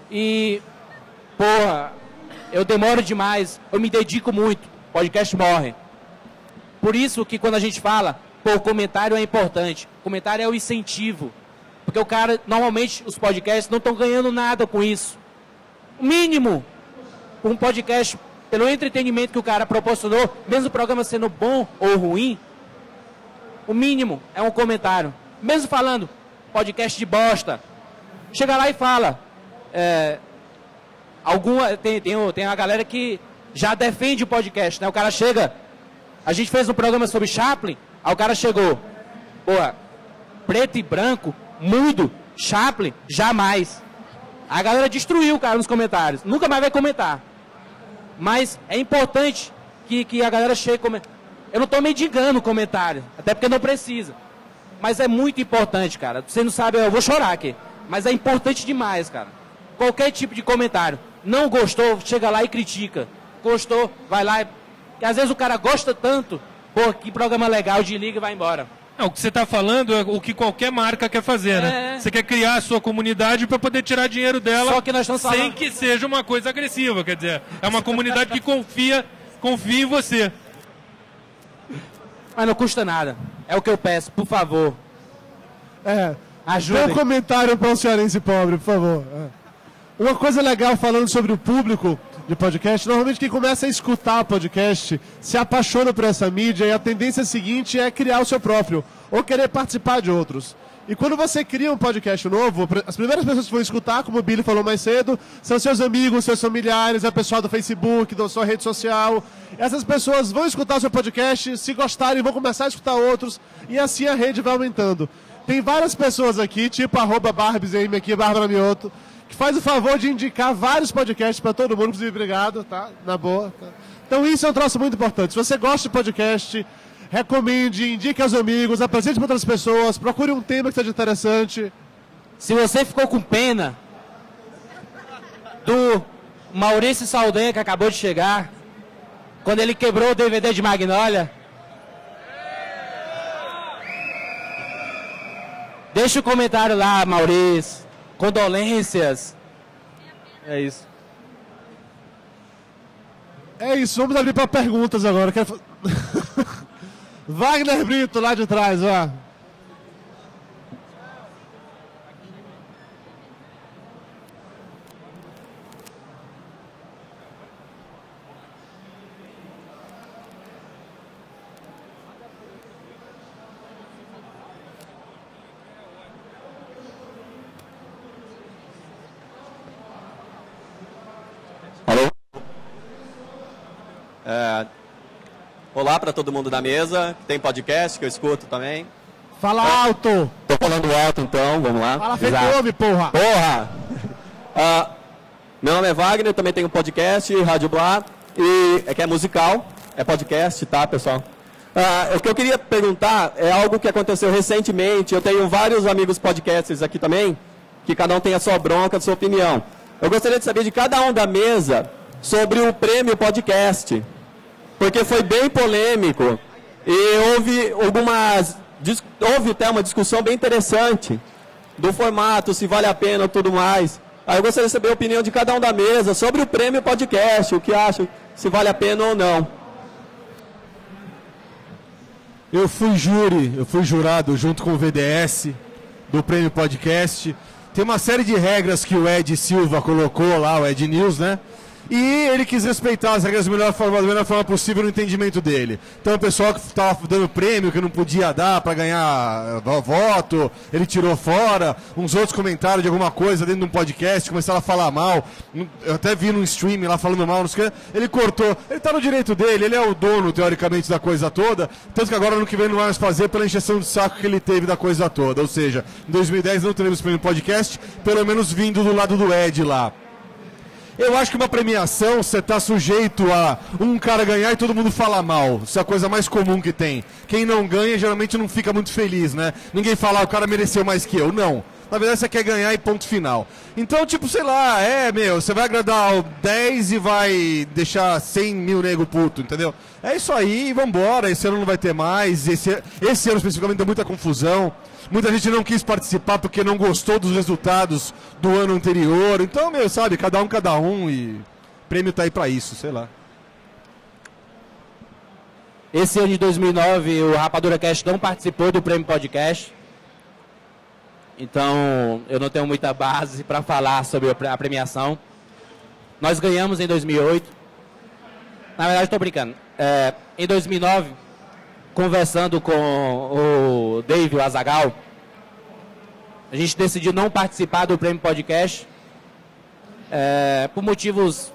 E, porra, eu demoro demais, eu me dedico muito. Podcast morre. Por isso que quando a gente fala, pô, comentário é importante. Comentário é o incentivo. Porque o cara, normalmente, os podcasts não estão ganhando nada com isso. O mínimo, um podcast, pelo entretenimento que o cara proporcionou, mesmo o programa sendo bom ou ruim, o mínimo é um comentário. Mesmo falando, podcast de bosta, chega lá e fala. É, alguma, tem, tem, tem uma galera que já defende o podcast, né? O cara chega, a gente fez um programa sobre Chaplin, aí o cara chegou, porra, preto e branco, mudo, Chaplin, jamais. A galera destruiu o cara nos comentários. Nunca mais vai comentar. Mas é importante que, que a galera chegue... Come... Eu não estou mendigando o comentário. Até porque não precisa. Mas é muito importante, cara. Você não sabe... Eu vou chorar aqui. Mas é importante demais, cara. Qualquer tipo de comentário. Não gostou, chega lá e critica. Gostou, vai lá e... Porque às vezes o cara gosta tanto. Pô, que programa legal, desliga e vai embora. Não, o que você está falando é o que qualquer marca quer fazer, né? É. Você quer criar a sua comunidade para poder tirar dinheiro dela. Só que nós estamos falando... sem que seja uma coisa agressiva, quer dizer, é uma comunidade que confia, confia em você. Mas não custa nada. É o que eu peço, por favor. É, ajuda. Dê um comentário para um cearense pobre, por favor. É. Uma coisa legal falando sobre o público de podcast, normalmente quem começa a escutar podcast se apaixona por essa mídia e a tendência seguinte é criar o seu próprio, ou querer participar de outros. E quando você cria um podcast novo, as primeiras pessoas que vão escutar, como o Billy falou mais cedo, são seus amigos, seus familiares, é o pessoal do Facebook, da sua rede social. Essas pessoas vão escutar o seu podcast, se gostarem, vão começar a escutar outros, e assim a rede vai aumentando. Tem várias pessoas aqui, tipo arroba Barbs, aqui, Bárbara Mioto, que faz o favor de indicar vários podcasts para todo mundo, inclusive obrigado, tá? Na boa. Tá? Então isso é um troço muito importante. Se você gosta de podcast, recomende, indique aos amigos, apresente para outras pessoas, procure um tema que seja interessante. Se você ficou com pena do Maurício Saldanha, que acabou de chegar, quando ele quebrou o D V D de Magnólia, deixa o comentário lá, Maurício. Condolências. É isso. É isso, vamos abrir para perguntas agora. Quero... Wagner Brito, lá de trás, ó. É... Olá para todo mundo da mesa. Tem podcast que eu escuto também. Fala ah, alto! Tô falando alto, então, vamos lá. Fala feio, porra! Porra! Ah, meu nome é Wagner, também tenho um podcast, Rádio Blá, e, é que é musical, é podcast, tá, pessoal? Ah, o que eu queria perguntar é algo que aconteceu recentemente. Eu tenho vários amigos podcasters aqui também, que cada um tem a sua bronca, a sua opinião. Eu gostaria de saber de cada um da mesa sobre o Prêmio Podcast, porque foi bem polêmico e houve algumas... Houve até uma discussão bem interessante do formato, se vale a pena ou tudo mais. Aí eu gostaria de saber a opinião de cada um da mesa sobre o Prêmio Podcast, o que acham, se vale a pena ou não. Eu fui júri, eu fui jurado junto com o V D S do Prêmio Podcast. Tem uma série de regras que o Ed Silva colocou lá, o Ed News, né? E ele quis respeitar as regras da melhor forma, da melhor forma possível no entendimento dele. Então o pessoal que estava dando prêmio, que não podia dar para ganhar voto, ele tirou fora. Uns outros comentaram de alguma coisa dentro de um podcast, começaram a falar mal. Eu até vi num stream lá falando mal, não sei o que. Ele cortou. Ele está no direito dele, ele é o dono, teoricamente, da coisa toda. Tanto que agora no que vem não vai mais fazer pela injeção de saco que ele teve da coisa toda. Ou seja, em dois mil e dez não teremos prêmio podcast, pelo menos vindo do lado do Ed lá. Eu acho que uma premiação, você tá sujeito a um cara ganhar e todo mundo falar mal. Isso é a coisa mais comum que tem. Quem não ganha, geralmente não fica muito feliz, né? Ninguém fala, ah, o cara mereceu mais que eu. Não. Na verdade, você quer ganhar e ponto final. Então, tipo, sei lá, é, meu, você vai agradar dez e vai deixar cem mil nego puto, entendeu? É isso aí, vambora, esse ano não vai ter mais. Esse, esse ano, especificamente, deu muita confusão. Muita gente não quis participar porque não gostou dos resultados do ano anterior. Então, meu, sabe, cada um, cada um, e o prêmio tá aí pra isso, sei lá. Esse ano de dois mil e nove, o RapaduraCast não participou do Prêmio Podcast. Então, eu não tenho muita base para falar sobre a premiação. Nós ganhamos em dois mil e oito. Na verdade, estou brincando. É, em dois mil e nove, conversando com o David Azagal, a gente decidiu não participar do Prêmio Podcast é, por motivos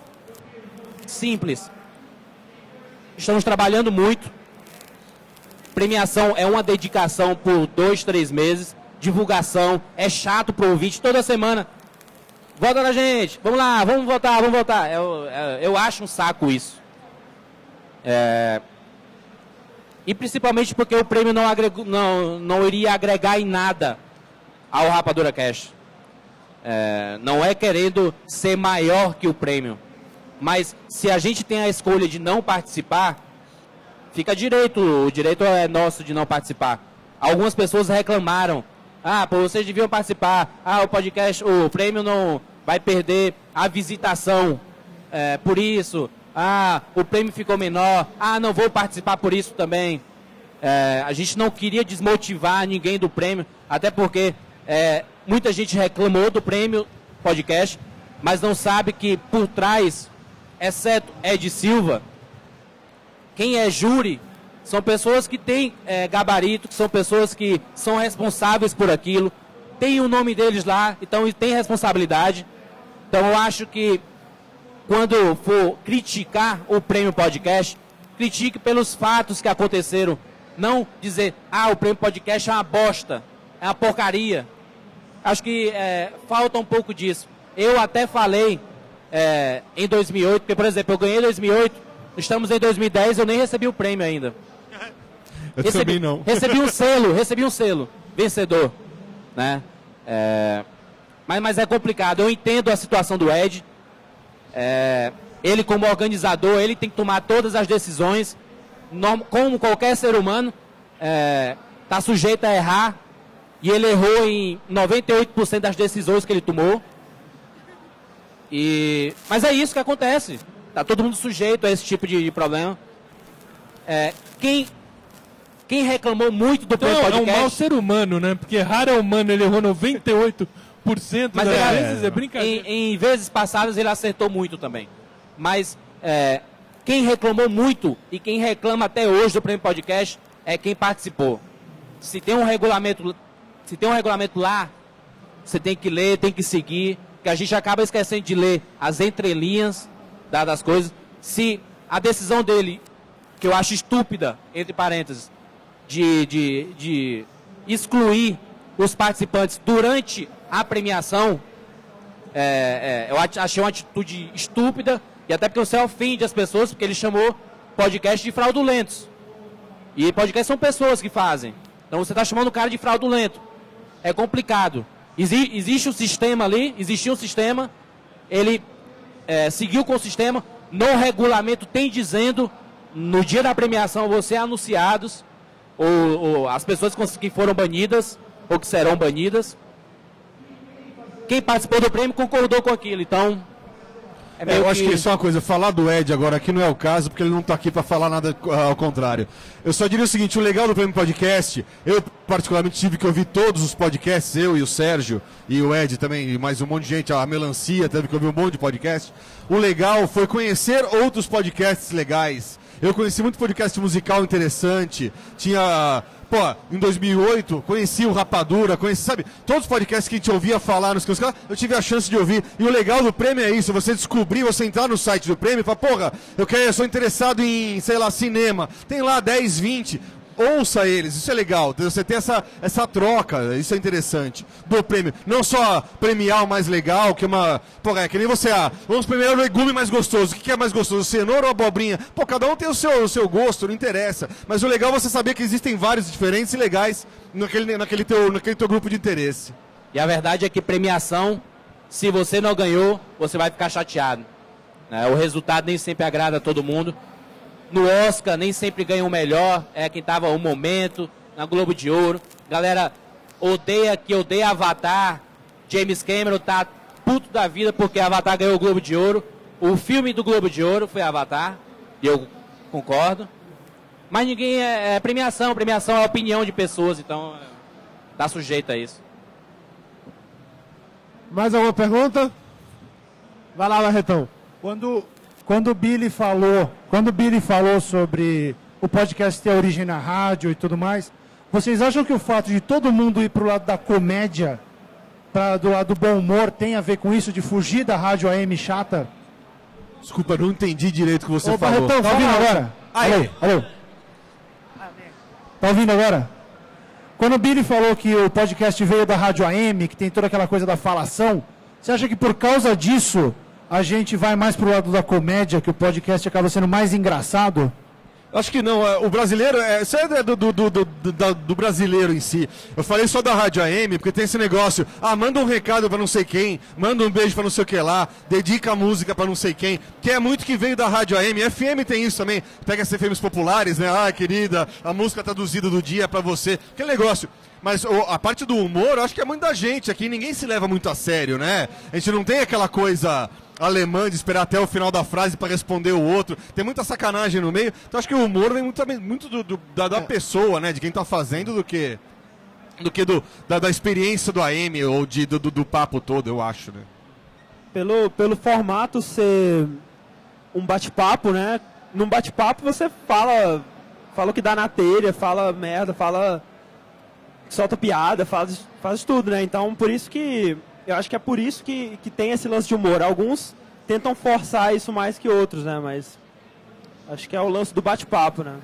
simples. Estamos trabalhando muito. Premiação é uma dedicação por dois, três meses. Divulgação, é chato pro ouvinte, toda semana. Vota na gente, vamos lá, vamos votar, vamos votar. Eu, eu acho um saco isso. É... E principalmente porque o prêmio não, agregou, não, não iria agregar em nada ao Rapadura Cash. É... Não é querendo ser maior que o prêmio. Mas se a gente tem a escolha de não participar, fica direito, o direito é nosso de não participar. Algumas pessoas reclamaram. Ah, pô, vocês deviam participar. Ah, o podcast, o prêmio não vai perder a visitação é, por isso. Ah, o prêmio ficou menor. Ah, não vou participar por isso também. É, a gente não queria desmotivar ninguém do prêmio, até porque é, muita gente reclamou do prêmio podcast, mas não sabe que por trás, exceto Ed Silva, quem é júri, são pessoas que têm é, gabarito, que são pessoas que são responsáveis por aquilo, tem o nome deles lá, então tem responsabilidade. Então eu acho que quando for criticar o Prêmio Podcast, critique pelos fatos que aconteceram. Não dizer, ah, o Prêmio Podcast é uma bosta, é uma porcaria. Acho que é, falta um pouco disso. Eu até falei é, em dois mil e oito, porque, por exemplo, eu ganhei em dois mil e oito, estamos em dois mil e dez, eu nem recebi o prêmio ainda. Eu recebi, também não. Recebi um selo, recebi um selo. Vencedor. Né? É, mas, mas é complicado. Eu entendo a situação do Ed. É, ele, como organizador, ele tem que tomar todas as decisões. Norm, como qualquer ser humano, está é, sujeito a errar. E ele errou em noventa e oito por cento das decisões que ele tomou. E, mas é isso que acontece. Está todo mundo sujeito a esse tipo de, de problema. É, quem... Quem reclamou muito do então, Prêmio Podcast... é um mau ser humano, né? Porque raro é humano, ele errou noventa e oito por cento mas das é, vezes, é brincadeira. Em, em vezes passadas ele acertou muito também. Mas é, quem reclamou muito e quem reclama até hoje do Prêmio Podcast é quem participou. Se tem um regulamento, se tem um regulamento lá, você tem que ler, tem que seguir, que a gente acaba esquecendo de ler as entrelinhas das coisas. Se a decisão dele, que eu acho estúpida, entre parênteses, de, de, de excluir os participantes durante a premiação, é, é, eu achei uma atitude estúpida, e até porque você ofende as pessoas, porque ele chamou podcast de fraudulentos. E podcast são pessoas que fazem. Então você está chamando o cara de fraudulento. É complicado. Exi- existe um sistema ali, existia um sistema, ele é, seguiu com o sistema, no regulamento tem dizendo, no dia da premiação vão ser anunciados ou, ou as pessoas que foram banidas ou que serão banidas. Quem participou do prêmio concordou com aquilo, então... É, eu acho que isso é uma coisa, falar do Ed agora aqui não é o caso, porque ele não está aqui para falar nada ao contrário. Eu só diria o seguinte, o legal do Prêmio Podcast, eu particularmente tive que ouvir todos os podcasts, eu e o Sérgio, e o Ed também, e mais um monte de gente, a Melancia teve que ouvir um monte de podcast. O legal foi conhecer outros podcasts legais. Eu conheci muito podcast musical interessante, tinha... Pô, em dois mil e oito, conheci o Rapadura, conheci, sabe, todos os podcasts que a gente ouvia falar nos canais, eu tive a chance de ouvir. E o legal do prêmio é isso, você descobrir, você entrar no site do prêmio e falar, porra, eu, quero, eu sou interessado em, sei lá, cinema. Tem lá dez, vinte, ouça eles, isso é legal. Você tem essa, essa troca, isso é interessante, do prêmio. Não só premiar o mais legal, que é uma... Porra, é que nem você, ah, vamos premiar o legume mais gostoso. O que é mais gostoso, cenoura ou abobrinha? Pô, cada um tem o seu, o seu gosto, não interessa. Mas o legal é você saber que existem vários diferentes e legais naquele, naquele, teu, naquele teu grupo de interesse. E a verdade é que premiação, se você não ganhou, você vai ficar chateado. É, o resultado nem sempre agrada a todo mundo. No Oscar, nem sempre ganha o melhor, é quem tava o momento, na Globo de Ouro. Galera, odeia que odeia Avatar. James Cameron tá puto da vida porque Avatar ganhou o Globo de Ouro. O filme do Globo de Ouro foi Avatar, e eu concordo. Mas ninguém é, é premiação, premiação é opinião de pessoas, então tá sujeito a isso. Mais alguma pergunta? Vai lá, Barretão. Quando... Quando o Billy falou, quando o Billy falou sobre o podcast ter origem na rádio e tudo mais, vocês acham que o fato de todo mundo ir para o lado da comédia, pra, do lado do bom humor, tem a ver com isso, de fugir da rádio A M chata? Desculpa, não entendi direito o que você Ô, falou. Barretão, tá ouvindo agora? Alô, alô. Tá ouvindo agora? Quando o Billy falou que o podcast veio da rádio A M, que tem toda aquela coisa da falação, você acha que por causa disso... A gente vai mais pro lado da comédia, que o podcast acaba sendo mais engraçado? Acho que não. O brasileiro... É, isso é do, do, do, do, do brasileiro em si. Eu falei só da Rádio A M, porque tem esse negócio. Ah, manda um recado pra não sei quem. Manda um beijo pra não sei o que lá. Dedica a música pra não sei quem. Que é muito que veio da Rádio A M. F M tem isso também. Pega as F Ms populares, né? Ah, querida, a música traduzida do dia é pra você. Que negócio... Mas a parte do humor, eu acho que é muito da gente aqui. Ninguém se leva muito a sério, né? A gente não tem aquela coisa alemã de esperar até o final da frase para responder o outro. Tem muita sacanagem no meio. Então acho que o humor vem muito, muito do, do, da, da pessoa, né? De quem tá fazendo do que, do que do, da, da experiência do A M ou de, do, do, do papo todo, eu acho, né? Pelo, pelo formato ser um bate-papo, né? Num bate-papo você fala, fala o que dá na telha, fala merda, fala... solta piada, faz, faz tudo, né? Então, por isso que... Eu acho que é por isso que, que tem esse lance de humor. Alguns tentam forçar isso mais que outros, né? Mas acho que é o lance do bate-papo, né?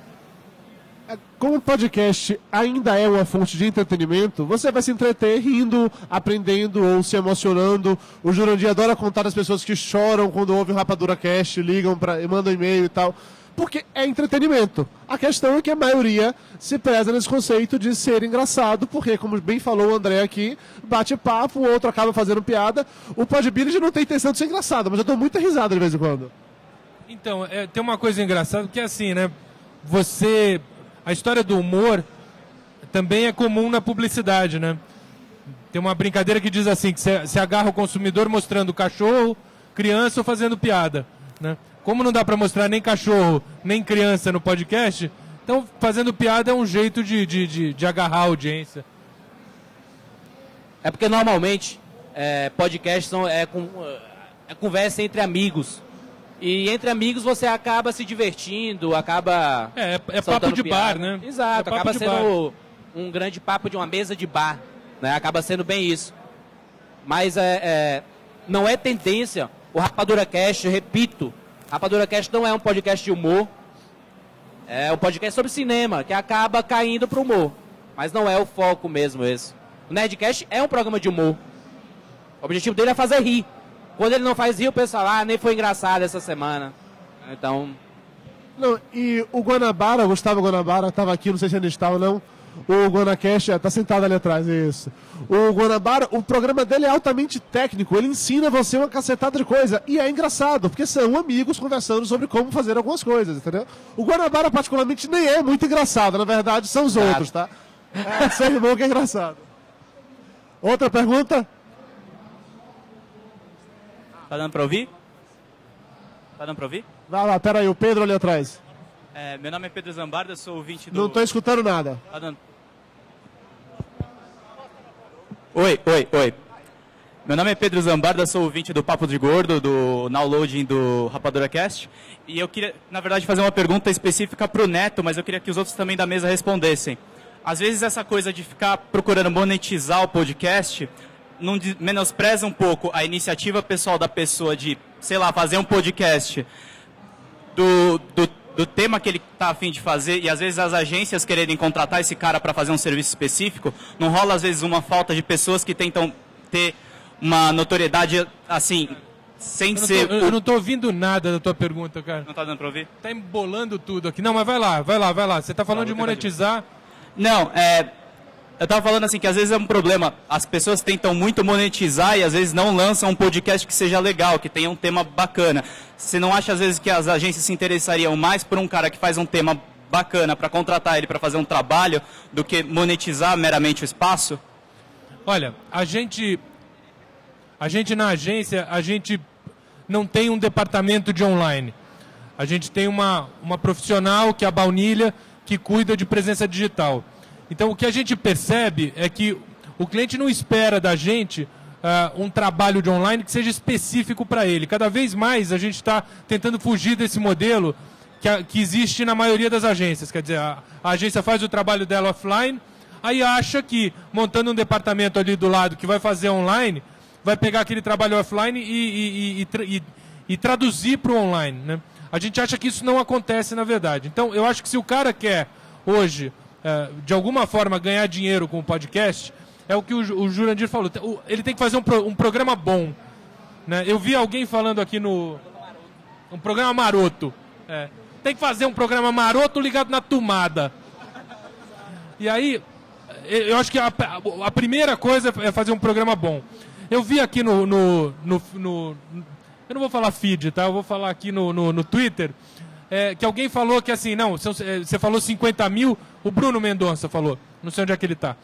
Como o podcast ainda é uma fonte de entretenimento, você vai se entreter rindo, aprendendo ou se emocionando. O Jurandir adora contar as pessoas que choram quando ouvem o RapaduraCast, ligam pra, mandam e-mail e tal... Porque é entretenimento. A questão é que a maioria se preza nesse conceito de ser engraçado, porque, como bem falou o André aqui, bate papo, o outro acaba fazendo piada. O PodBility não tem intenção de ser engraçado, mas eu dou muita risada de vez em quando. Então, é, tem uma coisa engraçada, que é assim, né? Você... A história do humor também é comum na publicidade, né? Tem uma brincadeira que diz assim, que você agarra o consumidor mostrando cachorro, criança ou fazendo piada, né? Como não dá para mostrar nem cachorro, nem criança no podcast, então fazendo piada é um jeito de, de, de, de agarrar a audiência. É porque normalmente é, podcasts são, é, com, é conversa entre amigos. E entre amigos você acaba se divertindo, acaba... É, é, é papo de piada. Bar, né? Exato, é acaba sendo bar. Um grande papo de uma mesa de bar, né? Acaba sendo bem isso. Mas é, é, não é tendência, o RapaduraCast, repito... RapaduraCast não é um podcast de humor. É um podcast sobre cinema, que acaba caindo pro humor. Mas não é o foco mesmo esse. O Nerdcast é um programa de humor. O objetivo dele é fazer rir. Quando ele não faz rir, o pessoal, ah, nem foi engraçado essa semana. Então... Não, e o Guanabara, o Gustavo Guanabara, estava aqui, não sei se ainda está ou não. O Guanacast, está sentado ali atrás, isso. O Guanabara, o programa dele é altamente técnico, ele ensina você uma cacetada de coisa. E é engraçado, porque são amigos conversando sobre como fazer algumas coisas, entendeu? O Guanabara, particularmente, nem é muito engraçado, na verdade, são os claro. outros, tá? É, seu irmão que é engraçado. Outra pergunta? Tá dando pra ouvir? Tá dando pra ouvir? Vai lá, pera aí, o Pedro ali atrás. É, meu nome é Pedro Zambarda, sou ouvinte do... Não tô escutando nada. Tá dando... Oi, oi, oi. Meu nome é Pedro Zambarda, sou ouvinte do Papo de Gordo, do Nowloading do RapaduraCast. E eu queria, na verdade, fazer uma pergunta específica pro Neto, mas eu queria que os outros também da mesa respondessem. Às vezes essa coisa de ficar procurando monetizar o podcast não menospreza um pouco a iniciativa pessoal da pessoa de, sei lá, fazer um podcast do... do do tema que ele está a fim de fazer, e às vezes as agências quererem contratar esse cara para fazer um serviço específico, não rola às vezes uma falta de pessoas que tentam ter uma notoriedade assim, sem eu ser... Tô, eu não estou ouvindo nada da tua pergunta, cara. Não está dando para ouvir? Está embolando tudo aqui. Não, mas vai lá, vai lá, vai lá. Você está falando de monetizar... Não, é... Eu estava falando assim que às vezes é um problema. As pessoas tentam muito monetizar e às vezes não lançam um podcast que seja legal, que tenha um tema bacana. Você não acha às vezes que as agências se interessariam mais por um cara que faz um tema bacana para contratar ele para fazer um trabalho do que monetizar meramente o espaço? Olha, a gente, a gente na agência, a gente não tem um departamento de online. A gente tem uma, uma profissional que é a Baunilha, que cuida de presença digital. Então, o que a gente percebe é que o cliente não espera da gente uh, um trabalho de online que seja específico para ele. Cada vez mais a gente está tentando fugir desse modelo que, a, que existe na maioria das agências. Quer dizer, a, a agência faz o trabalho dela offline, aí acha que montando um departamento ali do lado que vai fazer online, vai pegar aquele trabalho offline e, e, e, e, tra, e, e traduzir para o online, né? A gente acha que isso não acontece na verdade. Então, eu acho que se o cara quer hoje... de alguma forma ganhar dinheiro com o podcast, é o que o Jurandir falou. Ele tem que fazer um, pro, um programa bom, né? Eu vi alguém falando aqui no... Um programa maroto. É. Tem que fazer um programa maroto ligado na tomada. E aí, eu acho que a, a primeira coisa é fazer um programa bom. Eu vi aqui no... no, no, no eu não vou falar feed, tá? Eu vou falar aqui no, no, no Twitter... É, que alguém falou que assim, não, você falou cinquenta mil, o Bruno Mendonça falou, não sei onde é que ele está.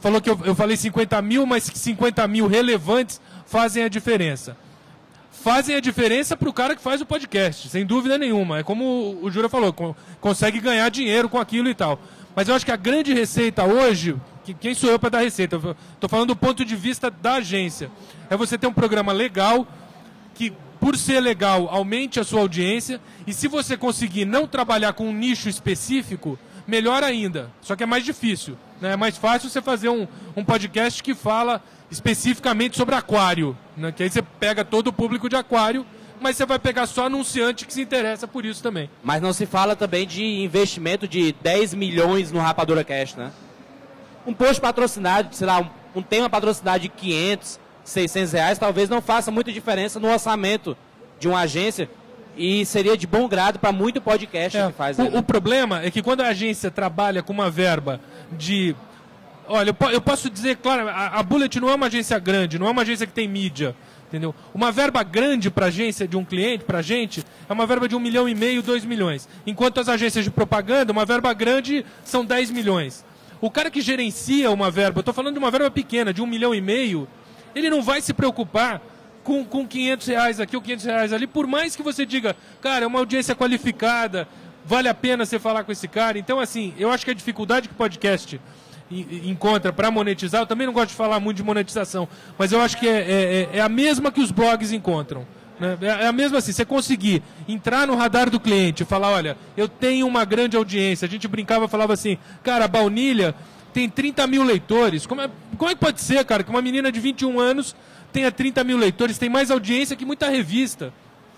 Falou que eu, eu falei cinquenta mil, mas que cinquenta mil relevantes fazem a diferença. Fazem a diferença para o cara que faz o podcast, sem dúvida nenhuma. É como o, o Jura falou, com, consegue ganhar dinheiro com aquilo e tal. Mas eu acho que a grande receita hoje, que, quem sou eu para dar receita? Estou falando do ponto de vista da agência. É você ter um programa legal, que... por ser legal, aumente a sua audiência. E se você conseguir não trabalhar com um nicho específico, melhor ainda. Só que é mais difícil, né? É mais fácil você fazer um, um podcast que fala especificamente sobre aquário, né? Que aí você pega todo o público de aquário, mas você vai pegar só anunciante que se interessa por isso também. Mas não se fala também de investimento de dez milhões no RapaduraCast, né? Um post patrocinado, sei lá, um, um tema patrocinado de quinhentos, seiscentos reais, talvez não faça muita diferença no orçamento de uma agência e seria de bom grado para muito podcast é, que faz. O, o problema é que quando a agência trabalha com uma verba de... Olha, eu, eu posso dizer, claro, a, a Bullet não é uma agência grande, não é uma agência que tem mídia, entendeu? Uma verba grande para agência de um cliente, para a gente, é uma verba de um milhão e meio, dois milhões. Enquanto as agências de propaganda, uma verba grande são dez milhões. O cara que gerencia uma verba, eu estou falando de uma verba pequena, de um milhão e meio... Ele não vai se preocupar com, com quinhentos reais aqui ou quinhentos reais ali, por mais que você diga, cara, é uma audiência qualificada, vale a pena você falar com esse cara. Então, assim, eu acho que a dificuldade que o podcast encontra para monetizar, eu também não gosto de falar muito de monetização, mas eu acho que é, é, é a mesma que os blogs encontram, né? É a mesma assim, você conseguir entrar no radar do cliente e falar, olha, eu tenho uma grande audiência. A gente brincava, falava assim, cara, a Baunilha... tem trinta mil leitores. Como é, como é que pode ser, cara, que uma menina de vinte e um anos tenha trinta mil leitores, tem mais audiência que muita revista?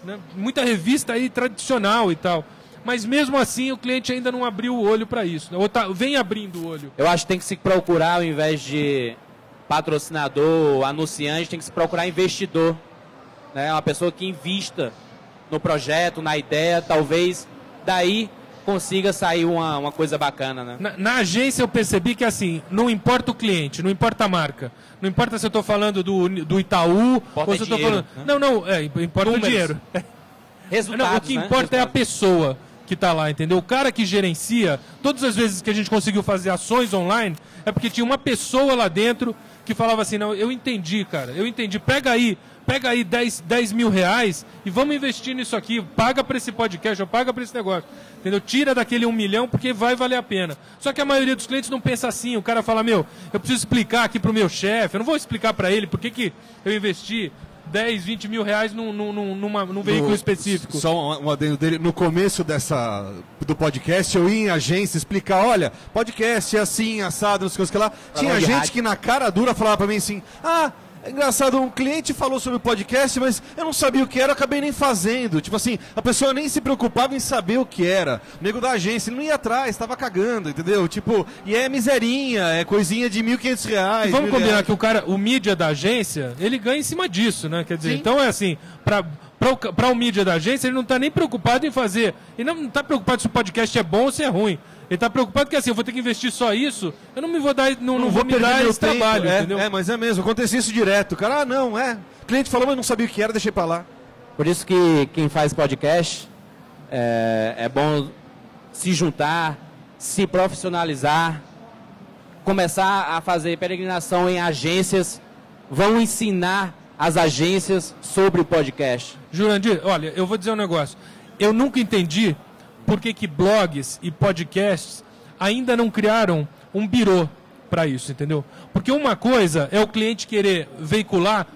né? Muita revista aí tradicional e tal. Mas mesmo assim o cliente ainda não abriu o olho para isso, né? Ou tá, vem abrindo o olho. Eu acho que tem que se procurar, ao invés de patrocinador, anunciante, tem que se procurar investidor, né? Uma pessoa que invista no projeto, na ideia, talvez daí consiga sair uma, uma coisa bacana, né? Na, na agência eu percebi que, assim, não importa o cliente, não importa a marca, não importa se eu estou falando do, do Itaú, importa ou se é eu estou falando... Né? Não, não, é, importa Números. O dinheiro. Resultados, não, o que né? importa Resultados. É a pessoa que está lá, entendeu? O cara que gerencia, todas as vezes que a gente conseguiu fazer ações online, é porque tinha uma pessoa lá dentro que falava assim, não, eu entendi, cara, eu entendi, pega aí, pega aí dez mil reais e vamos investir nisso aqui, paga para esse podcast, ou paga para esse negócio, entendeu? Tira daquele um milhão porque vai valer a pena. Só que a maioria dos clientes não pensa assim, o cara fala, meu, eu preciso explicar aqui pro meu chefe, eu não vou explicar para ele por que que eu investi dez, vinte mil reais num, num, numa, num veículo no, específico. Só um adendo dele. No começo dessa, do podcast, eu ia em agência explicar, olha, podcast é assim, assado, não sei o que lá. Tinha ah, gente rádio. que na cara dura falava pra mim assim, ah, é engraçado, um cliente falou sobre o podcast, mas eu não sabia o que era, eu acabei nem fazendo. Tipo assim, a pessoa nem se preocupava em saber o que era. O nego da agência, ele não ia atrás, tava cagando, entendeu? Tipo, e é miserinha, é coisinha de mil e quinhentos reais. E vamos combinar reais. que o cara, o mídia da agência, ele ganha em cima disso, né? Quer dizer, Sim. então é assim, pra... Para o, o mídia da agência, ele não está nem preocupado em fazer. Ele não está preocupado se o podcast é bom ou se é ruim. Ele está preocupado que, assim, eu vou ter que investir só isso, eu não me vou dar, não, não, não vou me dar esse tempo, trabalho, é, entendeu? É, mas é mesmo, acontece isso direto. O cara, ah, não, é. O cliente falou, mas não sabia o que era, deixei para lá. Por isso que quem faz podcast é, é bom se juntar, se profissionalizar, começar a fazer peregrinação em agências, vão ensinar as agências sobre o podcast. Jurandir, olha, eu vou dizer um negócio. Eu nunca entendi por que que blogs e podcasts ainda não criaram um birô para isso, entendeu? Porque uma coisa é o cliente querer veicular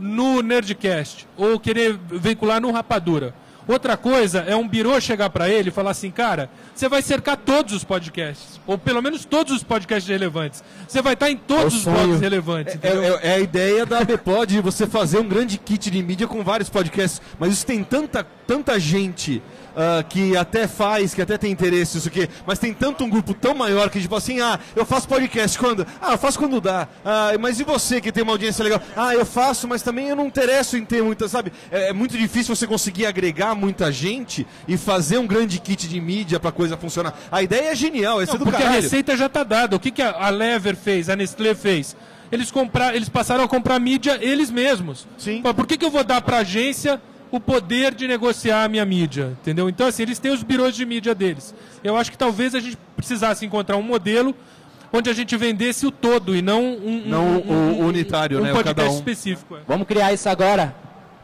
no Nerdcast ou querer veicular no Rapadura. Outra coisa é um birô chegar para ele e falar assim, cara, você vai cercar todos os podcasts, ou pelo menos todos os podcasts relevantes. Você vai estar em todos os blogs relevantes. É, é, é a ideia da ABPod de você fazer um grande kit de mídia com vários podcasts, mas isso tem tanta, tanta gente... Uh, que até faz, que até tem interesse, isso aqui, mas tem tanto um grupo tão maior que tipo assim, ah, eu faço podcast quando? Ah, eu faço quando dá. Ah, mas e você que tem uma audiência legal? Ah, eu faço, mas também eu não interesso em ter muita, sabe? É, é muito difícil você conseguir agregar muita gente e fazer um grande kit de mídia pra coisa funcionar. A ideia é genial, é não, do porque caralho. A receita já tá dada. O que, que a Lever fez, a Nestlé fez? Eles, comprar, eles passaram a comprar mídia eles mesmos. Sim. Por que, que eu vou dar pra agência o poder de negociar a minha mídia, entendeu? Então, assim, eles têm os birôs de mídia deles. Eu acho que talvez a gente precisasse encontrar um modelo onde a gente vendesse o todo e não um... Não um, um, o unitário, um, né? Um podcast cada um. específico. É. Vamos criar isso agora.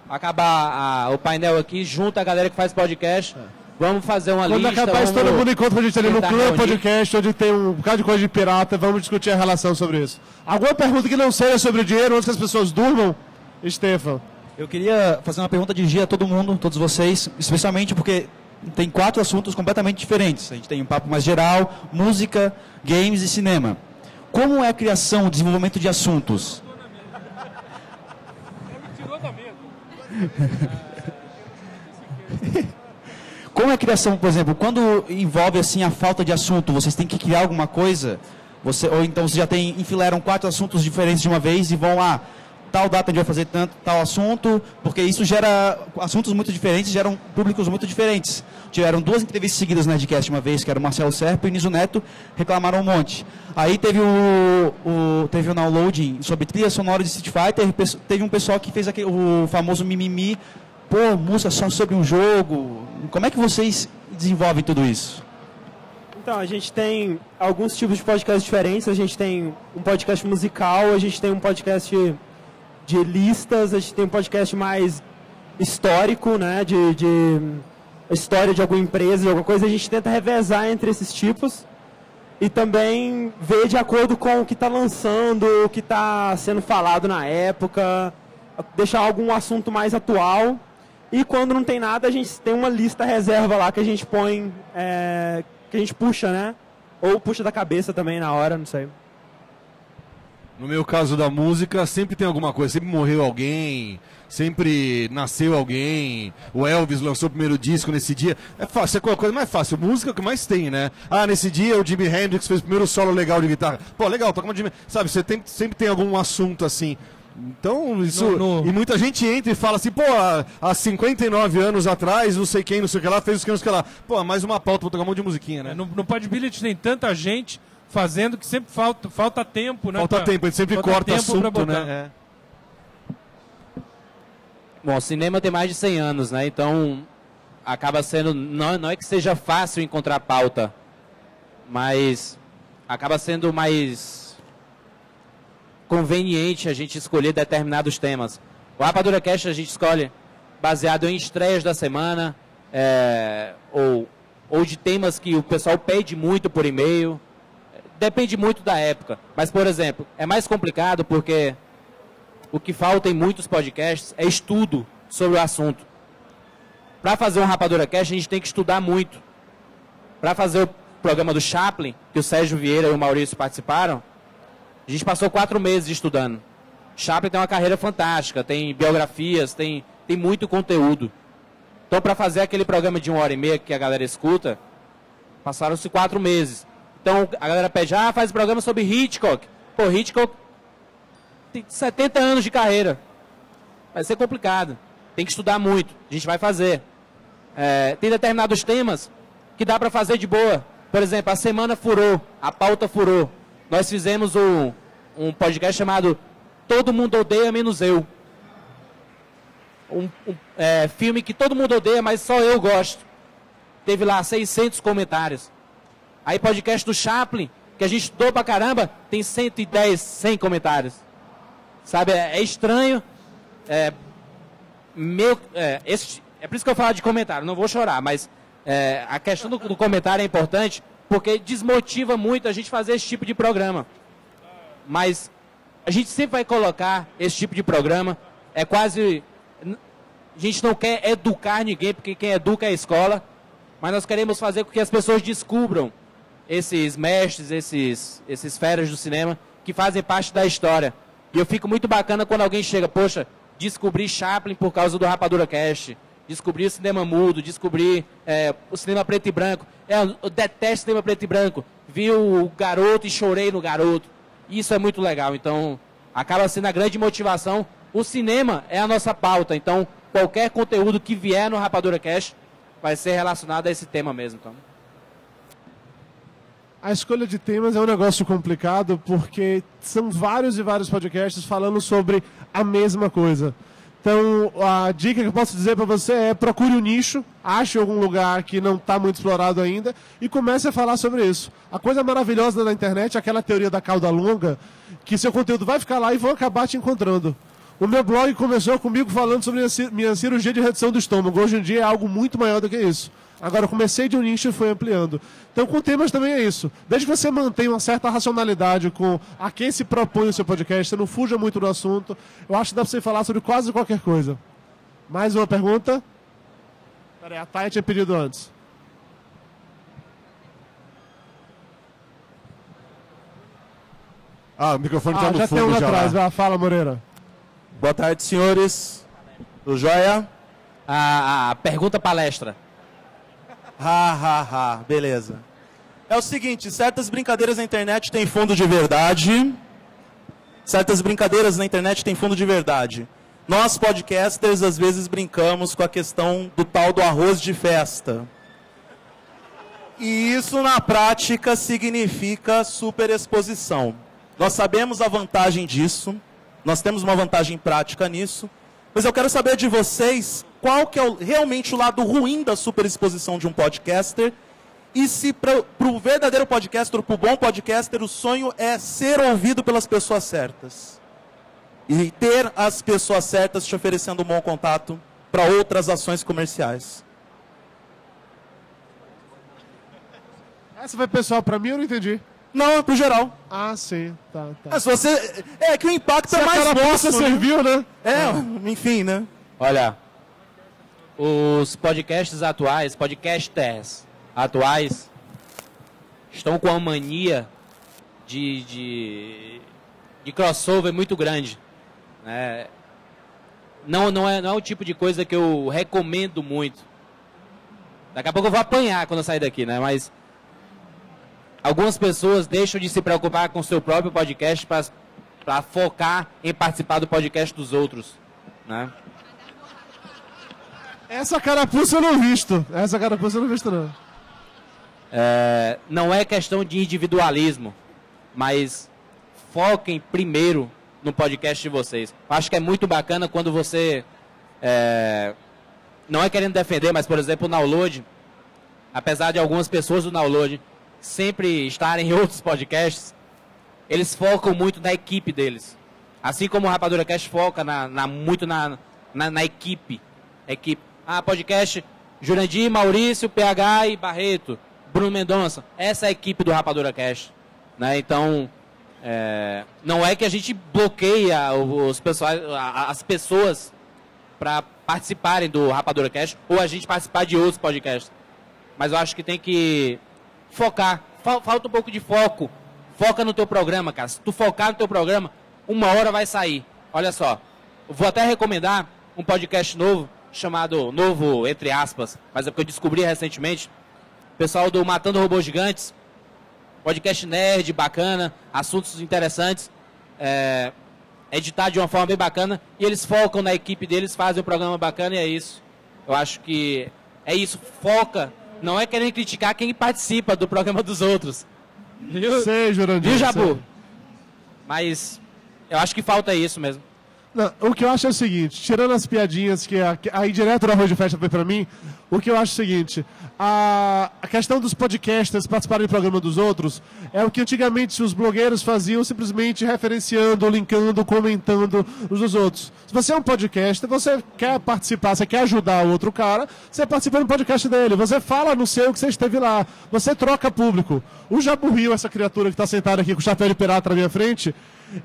Acabar a, o painel aqui, junta a galera que faz podcast. É. Vamos fazer uma Quando lista... Quando acabar isso, todo mundo encontra a gente ali no Clã Podcast, onde tem um bocado de coisa de pirata, vamos discutir a relação sobre isso. Alguma pergunta que não seja sobre o dinheiro, onde as pessoas durmam? Estefan. Eu queria fazer uma pergunta de dia a todo mundo, todos vocês, especialmente porque tem quatro assuntos completamente diferentes. A gente tem um papo mais geral, música, games e cinema. Como é a criação, o desenvolvimento de assuntos? Como é a criação, por exemplo, quando envolve assim a falta de assunto, vocês têm que criar alguma coisa? Você, ou então vocês já tem, enfileiram quatro assuntos diferentes de uma vez e vão lá... Tal data a gente vai fazer tanto, tal assunto, porque isso gera assuntos muito diferentes, geram públicos muito diferentes. Tiveram duas entrevistas seguidas no Nerdcast uma vez, que era o Marcelo Serpa e o Niso Neto, reclamaram um monte. Aí teve o, o, teve o Nowloading sobre trilha sonora de Street Fighter, teve um pessoal que fez aquele, o famoso mimimi, pô, música só sobre um jogo. Como é que vocês desenvolvem tudo isso? Então, a gente tem alguns tipos de podcasts diferentes, a gente tem um podcast musical, a gente tem um podcast... de listas, a gente tem um podcast mais histórico, né, de, de história de alguma empresa, de alguma coisa, a gente tenta revezar entre esses tipos e também ver de acordo com o que está lançando, o que está sendo falado na época, deixar algum assunto mais atual e quando não tem nada, a gente tem uma lista reserva lá que a gente põe, é, que a gente puxa, né, ou puxa da cabeça também na hora, não sei. No meu caso da música, sempre tem alguma coisa. Sempre morreu alguém, sempre nasceu alguém. O Elvis lançou o primeiro disco nesse dia. É fácil, é a coisa mais fácil. Música é o que mais tem, né? Ah, nesse dia o Jimi Hendrix fez o primeiro solo legal de guitarra. Pô, legal, toca uma Jimi... Sabe, você tem, sempre tem algum assunto assim. Então, isso... No, no... E muita gente entra e fala assim, pô, há cinquenta e nove anos atrás, não sei quem, não sei o que lá, fez os que, não sei o que lá. Pô, mais uma pauta, vou tocar um monte de musiquinha, né? É, no, no PodBility tem tanta gente... Fazendo que sempre falta, falta tempo, né? Falta pra, tempo, a gente sempre corta assunto, né? É. Bom, o cinema tem mais de cem anos, né? Então, acaba sendo... Não, não é que seja fácil encontrar pauta, mas acaba sendo mais conveniente a gente escolher determinados temas. O RapaduraCast a gente escolhe baseado em estreias da semana, é, ou, ou de temas que o pessoal pede muito por e-mail... Depende muito da época, mas, por exemplo, é mais complicado porque o que falta em muitos podcasts é estudo sobre o assunto. Para fazer um RapaduraCast, a gente tem que estudar muito. Para fazer o programa do Chaplin, que o Sérgio Vieira e o Maurício participaram, a gente passou quatro meses estudando. Chaplin tem uma carreira fantástica, tem biografias, tem, tem muito conteúdo. Então, para fazer aquele programa de uma hora e meia que a galera escuta, passaram-se quatro meses. Então, a galera pede, ah, faz programa sobre Hitchcock. Pô, Hitchcock tem setenta anos de carreira. Vai ser complicado. Tem que estudar muito. A gente vai fazer. É, tem determinados temas que dá pra fazer de boa. Por exemplo, a semana furou. A pauta furou. Nós fizemos um, um podcast chamado Todo Mundo Odeia Menos Eu. Um, um é, filme que todo mundo odeia, mas só eu gosto. Teve lá seiscentos comentários. Aí podcast do Chaplin, que a gente estudou pra caramba, tem cento e dez, cem comentários. Sabe, é, é estranho. É, meu, é, esse, é por isso que eu falo de comentário, não vou chorar, mas é, a questão do, do comentário é importante, porque desmotiva muito a gente fazer esse tipo de programa. Mas a gente sempre vai colocar esse tipo de programa, é quase... A gente não quer educar ninguém, porque quem educa é a escola, mas nós queremos fazer com que as pessoas descubram esses mestres, esses, esses feras do cinema que fazem parte da história. E eu fico muito bacana quando alguém chega, poxa, descobri Chaplin por causa do RapaduraCast, descobri o cinema mudo, descobri é, o cinema preto e branco. É, eu detesto cinema preto e branco. Vi o Garoto e chorei no Garoto. Isso é muito legal. Então, acaba sendo a grande motivação. O cinema é a nossa pauta. Então, qualquer conteúdo que vier no RapaduraCast vai ser relacionado a esse tema mesmo, então. A escolha de temas é um negócio complicado porque são vários e vários podcasts falando sobre a mesma coisa. Então, a dica que eu posso dizer para você é procure um nicho, ache algum lugar que não está muito explorado ainda e comece a falar sobre isso. A coisa maravilhosa da internet é aquela teoria da cauda longa, que seu conteúdo vai ficar lá e vão acabar te encontrando. O meu blog começou comigo falando sobre minha cirurgia de redução do estômago. Hoje em dia é algo muito maior do que isso. Agora, eu comecei de um nicho e fui ampliando. Então, com temas também é isso. Desde que você mantenha uma certa racionalidade com a quem se propõe o seu podcast, você não fuja muito do assunto, eu acho que dá pra você falar sobre quase qualquer coisa. Mais uma pergunta? Peraí, a Thay tinha pedido antes. Ah, o microfone tá ah, no já fundo. Tem um lá já atrás. Vai, fala, Moreira. Boa tarde, senhores. Tudo jóia? A ah, ah, pergunta palestra. Ha, ha, ha. Beleza. É o seguinte, certas brincadeiras na internet têm fundo de verdade. Certas brincadeiras na internet têm fundo de verdade. Nós, podcasters, às vezes brincamos com a questão do tal do arroz de festa. E isso, na prática, significa superexposição. Nós sabemos a vantagem disso. Nós temos uma vantagem prática nisso, mas eu quero saber de vocês qual que é o, realmente o lado ruim da superexposição de um podcaster e se para o verdadeiro podcaster, para o bom podcaster, o sonho é ser ouvido pelas pessoas certas e ter as pessoas certas te oferecendo um bom contato para outras ações comerciais. Essa vai pessoal para mim, eu não entendi. Não, é pro geral. Ah, sim. Tá, tá. Mas você... É que o impacto se é mais grosso, né? Serviu, né? É, ah. Enfim, né? Olha, os podcasts atuais, podcasters atuais, estão com a mania de, de de crossover muito grande. É, não, não, é, não é o tipo de coisa que eu recomendo muito. Daqui a pouco eu vou apanhar quando eu sair daqui, né? Mas algumas pessoas deixam de se preocupar com o seu próprio podcast para focar em participar do podcast dos outros, né? Essa carapuça eu não visto. Essa carapuça eu não visto, não. É, não é questão de individualismo, mas foquem primeiro no podcast de vocês. Acho que é muito bacana quando você... É, não é querendo defender, mas, por exemplo, o Nowloading, apesar de algumas pessoas do Nowloading sempre estarem em outros podcasts, eles focam muito na equipe deles. Assim como o RapaduraCast foca na, na, muito na, na, na equipe. equipe. Ah, podcast Jurandir, Maurício, P H e Barreto, Bruno Mendonça, essa é a equipe do RapaduraCast, né? Então, é, não é que a gente bloqueia os pessoais, as pessoas para participarem do RapaduraCast ou a gente participar de outros podcasts, mas eu acho que tem que focar, falta um pouco de foco, foca no teu programa, cara. Se tu focar no teu programa, uma hora vai sair. Olha só, eu vou até recomendar um podcast novo, chamado novo, entre aspas, mas é porque eu descobri recentemente, o pessoal do Matando Robôs Gigantes, podcast nerd, bacana, assuntos interessantes, é, editado de uma forma bem bacana, e eles focam na equipe deles, fazem um programa bacana e é isso. Eu acho que é isso, foca, não é querendo criticar quem participa do programa dos outros. Viu, sei, Jurandir, viu, Jabu? Sei. Mas eu acho que falta isso mesmo. Não, o que eu acho é o seguinte, tirando as piadinhas que a, a indireta do Arroz de Festa foi pra mim, o que eu acho é o seguinte, a, a questão dos podcasters participarem do programa dos outros é o que antigamente os blogueiros faziam, simplesmente referenciando, linkando, comentando os dos outros. Se você é um podcaster, você quer participar, você quer ajudar o outro cara, você participa do podcast dele, você fala no seu que você esteve lá, você troca público. O Jaburriu, essa criatura que tá sentada aqui com o chapéu de pirata na minha frente,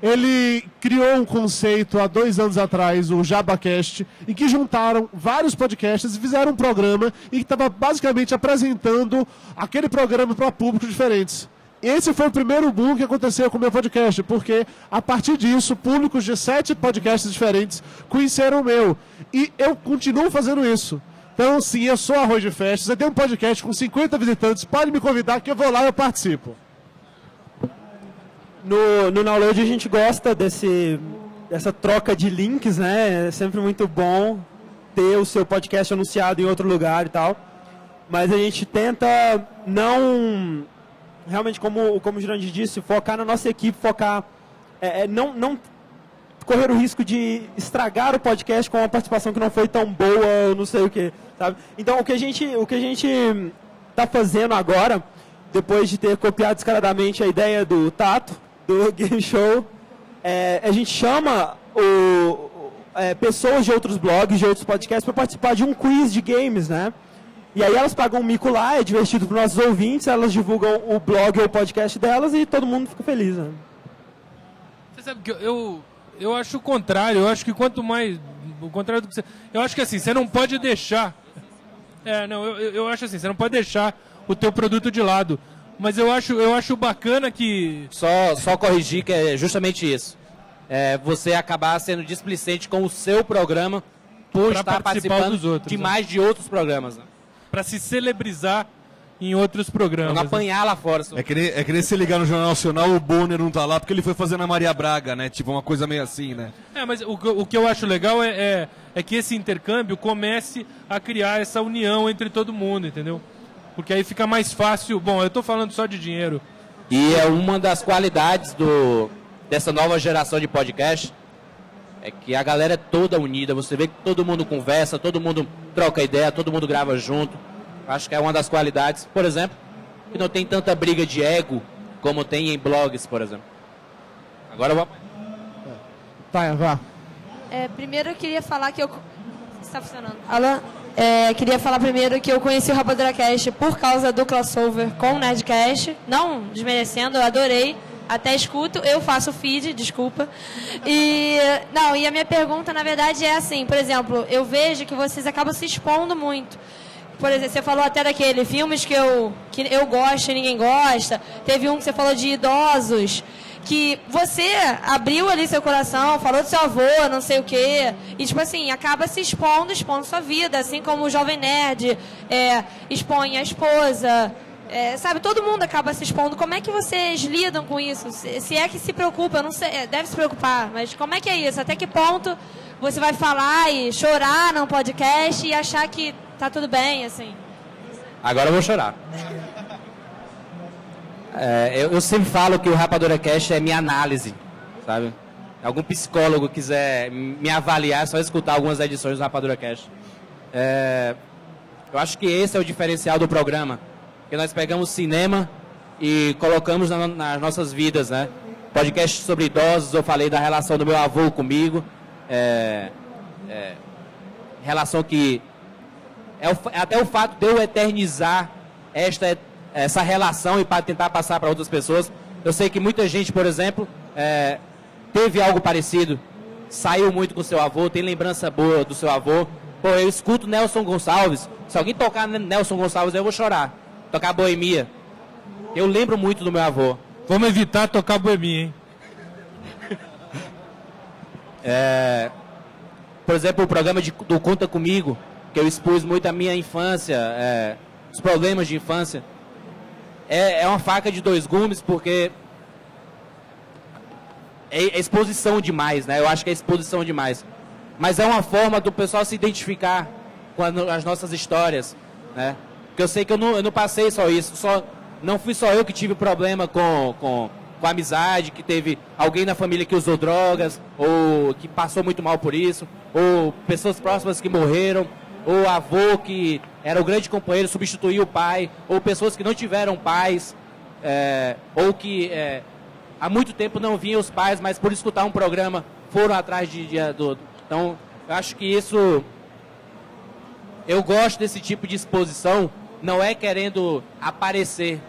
ele criou um conceito há dois anos atrás, o JabaCast, em que juntaram vários podcasts e fizeram um programa e que estava basicamente apresentando aquele programa para públicos diferentes. Esse foi o primeiro boom que aconteceu com o meu podcast, porque a partir disso, públicos de sete podcasts diferentes conheceram o meu. E eu continuo fazendo isso. Então, sim, eu sou Arroz de Festa, você tem um podcast com cinquenta visitantes, pode me convidar que eu vou lá e eu participo. No, no Nowload a gente gosta desse, dessa troca de links, né? É sempre muito bom ter o seu podcast anunciado em outro lugar e tal. Mas a gente tenta não... Realmente, como, como o Jurandir disse, focar na nossa equipe, focar... É, não, não correr o risco de estragar o podcast com uma participação que não foi tão boa, não sei o quê, sabe? Então, o que a gente, o que a gente tá fazendo agora, depois de ter copiado descaradamente a ideia do Tato, do Game Show, é, a gente chama o, é, pessoas de outros blogs, de outros podcasts, para participar de um quiz de games, né? E aí elas pagam um mico lá, é divertido para os nossos ouvintes, elas divulgam o blog ou o podcast delas e todo mundo fica feliz, né? Você sabe que eu, eu, eu acho o contrário, eu acho que quanto mais... O contrário do que você... Eu acho que assim, você não pode deixar... É, não, eu, eu acho assim, você não pode deixar o teu produto de lado. Mas eu acho, eu acho bacana que... Só, só corrigir que é justamente isso. É, você acabar sendo displicente com o seu programa por pra estar participando dos outros, de né? mais de outros programas. Né? Para se celebrizar em outros programas. Não apanhar né? lá fora. Só. É que nem, é que nem se ligar no Jornal Nacional, o Bonner não tá lá porque ele foi fazendo a Maria Braga, né? Tipo, uma coisa meio assim, né? É, mas o, o que eu acho legal é, é, é que esse intercâmbio comece a criar essa união entre todo mundo, entendeu? Porque aí fica mais fácil... Bom, eu estou falando só de dinheiro. E é uma das qualidades do, dessa nova geração de podcast, é que a galera é toda unida. Você vê que todo mundo conversa, todo mundo troca ideia, todo mundo grava junto. Acho que é uma das qualidades, por exemplo, que não tem tanta briga de ego como tem em blogs, por exemplo. Agora eu vou... Tá, vá. É, primeiro eu queria falar que eu... Está funcionando. Alan... É, queria falar primeiro que eu conheci o RapaduraCast por causa do crossover com o Nerdcast. Não desmerecendo, eu adorei. Até escuto, eu faço feed, desculpa. E, não, e a minha pergunta, na verdade, é assim. Por exemplo, eu vejo que vocês acabam se expondo muito. Por exemplo, você falou até daquele filmes que eu, que eu gosto e ninguém gosta. Teve um que você falou de idosos. que você abriu ali seu coração, falou do seu avô, não sei o quê, e, tipo assim, acaba se expondo, expondo sua vida, assim como o Jovem Nerd é, expõe a esposa, é, sabe, todo mundo acaba se expondo. Como é que vocês lidam com isso? Se, se é que se preocupa, eu não sei, deve se preocupar, mas como é que é isso? Até que ponto você vai falar e chorar num podcast e achar que tá tudo bem, assim? Agora eu vou chorar. É, eu, eu sempre falo que o RapaduraCast é minha análise, sabe? Algum psicólogo quiser me avaliar, é só escutar algumas edições do RapaduraCast. É, eu acho que esse é o diferencial do programa, que nós pegamos cinema e colocamos na, nas nossas vidas, né? Podcast sobre idosos, eu falei da relação do meu avô comigo, é, é, relação que é, o, é até o fato de eu eternizar esta eternidade, essa relação, e para tentar passar para outras pessoas. Eu sei que muita gente, por exemplo, é, teve algo parecido, saiu muito com seu avô, tem lembrança boa do seu avô. Pô, eu escuto Nelson Gonçalves, se alguém tocar Nelson Gonçalves eu vou chorar. Tocar Boemia, eu lembro muito do meu avô. Vamos evitar tocar Boemia, hein? É, por exemplo, o programa de, do Conta Comigo, que eu expus muito a minha infância, é, os problemas de infância. É uma faca de dois gumes, porque é exposição demais, né? Eu acho que é exposição demais. Mas é uma forma do pessoal se identificar com as nossas histórias, né? Porque eu sei que eu não, eu não passei só isso. Só, não fui só eu que tive problema com, com, com a amizade, que teve alguém na família que usou drogas, ou que passou muito mal por isso, ou pessoas próximas que morreram, ou avô que era o grande companheiro, substituiu o pai, ou pessoas que não tiveram pais, é, ou que é, há muito tempo não vinham os pais, mas por escutar um programa foram atrás de, de, do... Então, eu acho que isso... Eu gosto desse tipo de exposição, não é querendo aparecer,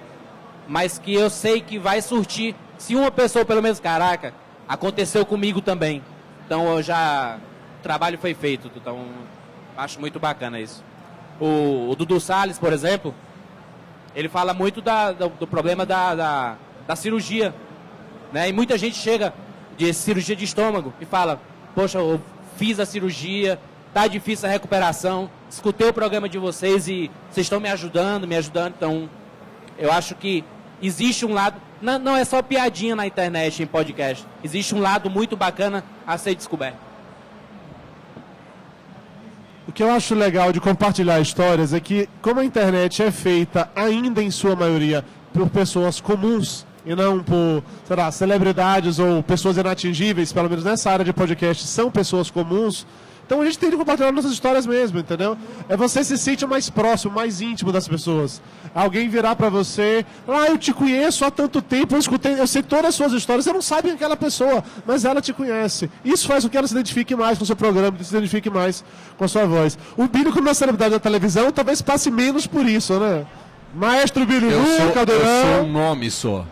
mas que eu sei que vai surtir. Se uma pessoa, pelo menos, caraca, aconteceu comigo também. Então, eu já... O trabalho foi feito, então... Acho muito bacana isso. O, o Dudu Salles, por exemplo, ele fala muito da, do, do problema da, da, da cirurgia, né? E muita gente chega de cirurgia de estômago e fala, poxa, eu fiz a cirurgia, tá difícil a recuperação, escutei o programa de vocês e vocês estão me ajudando, me ajudando. Então, eu acho que existe um lado, não, não é só piadinha na internet, em podcast, existe um lado muito bacana a ser descoberto. O que eu acho legal de compartilhar histórias é que, como a internet é feita, ainda em sua maioria, por pessoas comuns e não por, sei lá, celebridades ou pessoas inatingíveis, pelo menos nessa área de podcast, são pessoas comuns, então a gente tem que compartilhar nossas histórias mesmo, entendeu? É você se sentir mais próximo, mais íntimo das pessoas. Alguém virar pra você, ah, eu te conheço há tanto tempo, eu escutei, eu sei todas as suas histórias, você não sabe quem é aquela pessoa, mas ela te conhece. Isso faz com que ela se identifique mais com o seu programa, que se identifique mais com a sua voz. O Billy, como uma celebridade da televisão, talvez passe menos por isso, né? Maestro Billy, eu sou, eu sou um nome só.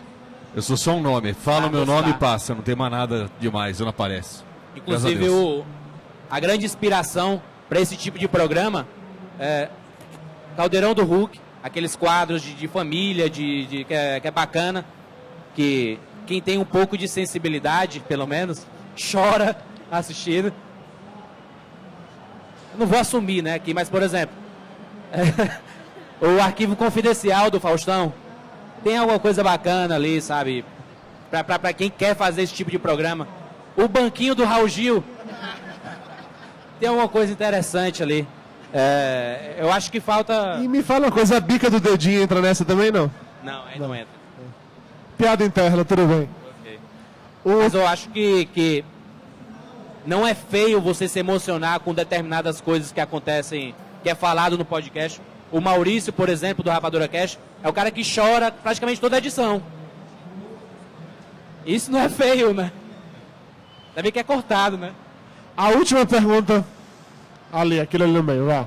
Eu sou só um nome. Fala o meu nome e passa, não tem mais nada demais, eu não apareço. Inclusive o... A grande inspiração para esse tipo de programa é Caldeirão do Hulk, aqueles quadros de, de família, de, de, que, é, que é bacana, que quem tem um pouco de sensibilidade, pelo menos, chora assistindo. Não vou assumir, né, aqui, mas, por exemplo, é, o Arquivo Confidencial do Faustão tem alguma coisa bacana ali, sabe? Para quem quer fazer esse tipo de programa. O Banquinho do Raul Gil... Tem alguma coisa interessante ali. É, eu acho que falta... E me fala uma coisa, a bica do dedinho entra nessa também, não? Não, aí não, não entra. É. Piada interna, tudo bem. Okay. O... Mas eu acho que, que não é feio você se emocionar com determinadas coisas que acontecem, que é falado no podcast. O Maurício, por exemplo, do RapaduraCast, é o cara que chora praticamente toda a edição. Isso não é feio, né? Também que é cortado, né? A última pergunta, ali, aquele ali no meio, vai.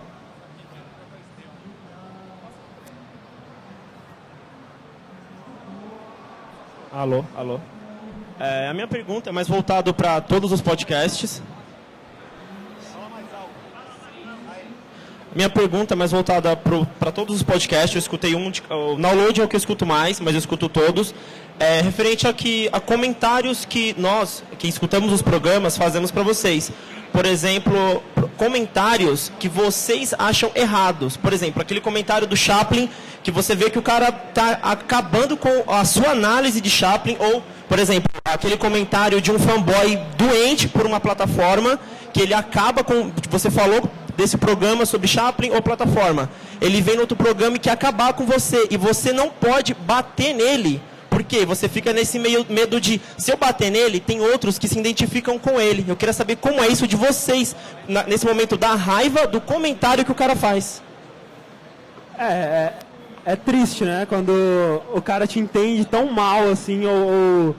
Alô, alô. É, a minha pergunta é mais voltado para todos os podcasts. Minha pergunta é mais voltada para todos os podcasts. Eu escutei um, de, o Nowloading é o que eu escuto mais, mas eu escuto todos. É, referente a, que, a comentários que nós, que escutamos os programas, fazemos para vocês. Por exemplo, comentários que vocês acham errados. Por exemplo, aquele comentário do Chaplin, que você vê que o cara está acabando com a sua análise de Chaplin. Ou, por exemplo, aquele comentário de um fanboy doente por uma plataforma, que ele acaba com... Você falou desse programa sobre Chaplin ou plataforma. Ele vem no outro programa e quer acabar com você. E você não pode bater nele. Por quê? Você fica nesse meio medo de, se eu bater nele, tem outros que se identificam com ele. Eu queria saber como é isso de vocês, na, nesse momento da raiva, do comentário que o cara faz. É, é, é triste, né? Quando o cara te entende tão mal, assim, ou,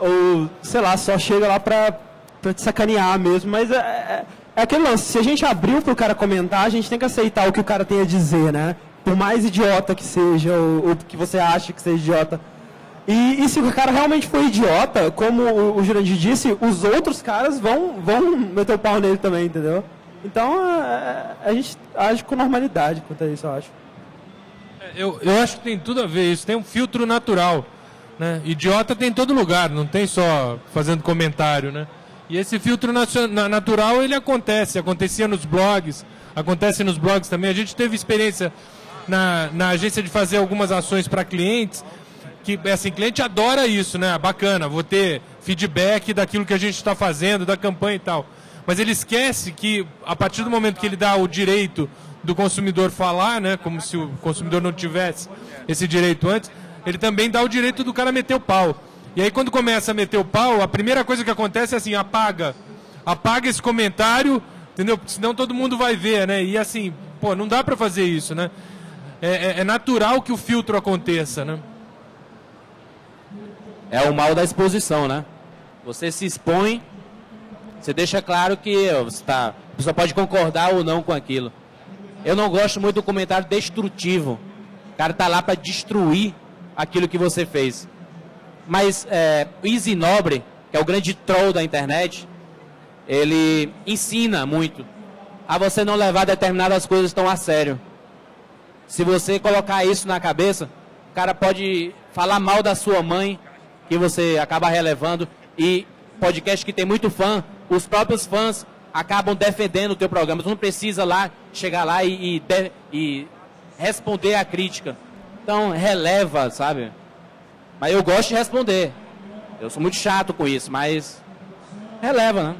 ou sei lá, só chega lá pra, pra te sacanear mesmo. Mas é, é, é aquele lance, se a gente abriu pro cara comentar, a gente tem que aceitar o que o cara tem a dizer, né? Por mais idiota que seja, ou, ou que você acha que seja idiota. E, e se o cara realmente foi idiota, como o, o Jurandir disse, os outros caras vão, vão meter o pau nele também, entendeu? Então, a, a gente age com normalidade quanto a isso, eu acho. Eu, eu acho que tem tudo a ver isso. Tem um filtro natural, né? Idiota tem em todo lugar, não tem só fazendo comentário, né? E esse filtro natural, ele acontece. Acontecia nos blogs, acontece nos blogs também. A gente teve experiência... Na, na agência de fazer algumas ações para clientes, que assim, cliente adora isso, né? Bacana, vou ter feedback daquilo que a gente está fazendo, da campanha e tal. Mas ele esquece que, a partir do momento que ele dá o direito do consumidor falar, né? Como se o consumidor não tivesse esse direito antes, ele também dá o direito do cara meter o pau. E aí, quando começa a meter o pau, a primeira coisa que acontece é assim, apaga. Apaga esse comentário, entendeu? Senão todo mundo vai ver, né? E assim, pô, não dá para fazer isso, né? É, é, é natural que o filtro aconteça, né? É o mal da exposição, né? Você se expõe, você deixa claro que você tá, a pessoa pode concordar ou não com aquilo. Eu não gosto muito do comentário destrutivo. O cara tá lá para destruir aquilo que você fez. Mas é, Easy Nobre, que é o grande troll da internet, ele ensina muito a você não levar determinadas coisas tão a sério. Se você colocar isso na cabeça, o cara pode falar mal da sua mãe, que você acaba relevando. E podcast que tem muito fã, os próprios fãs acabam defendendo o teu programa. Tu não precisa lá, chegar lá e, e, de, e responder a crítica. Então, releva, sabe? Mas eu gosto de responder. Eu sou muito chato com isso, mas releva, né?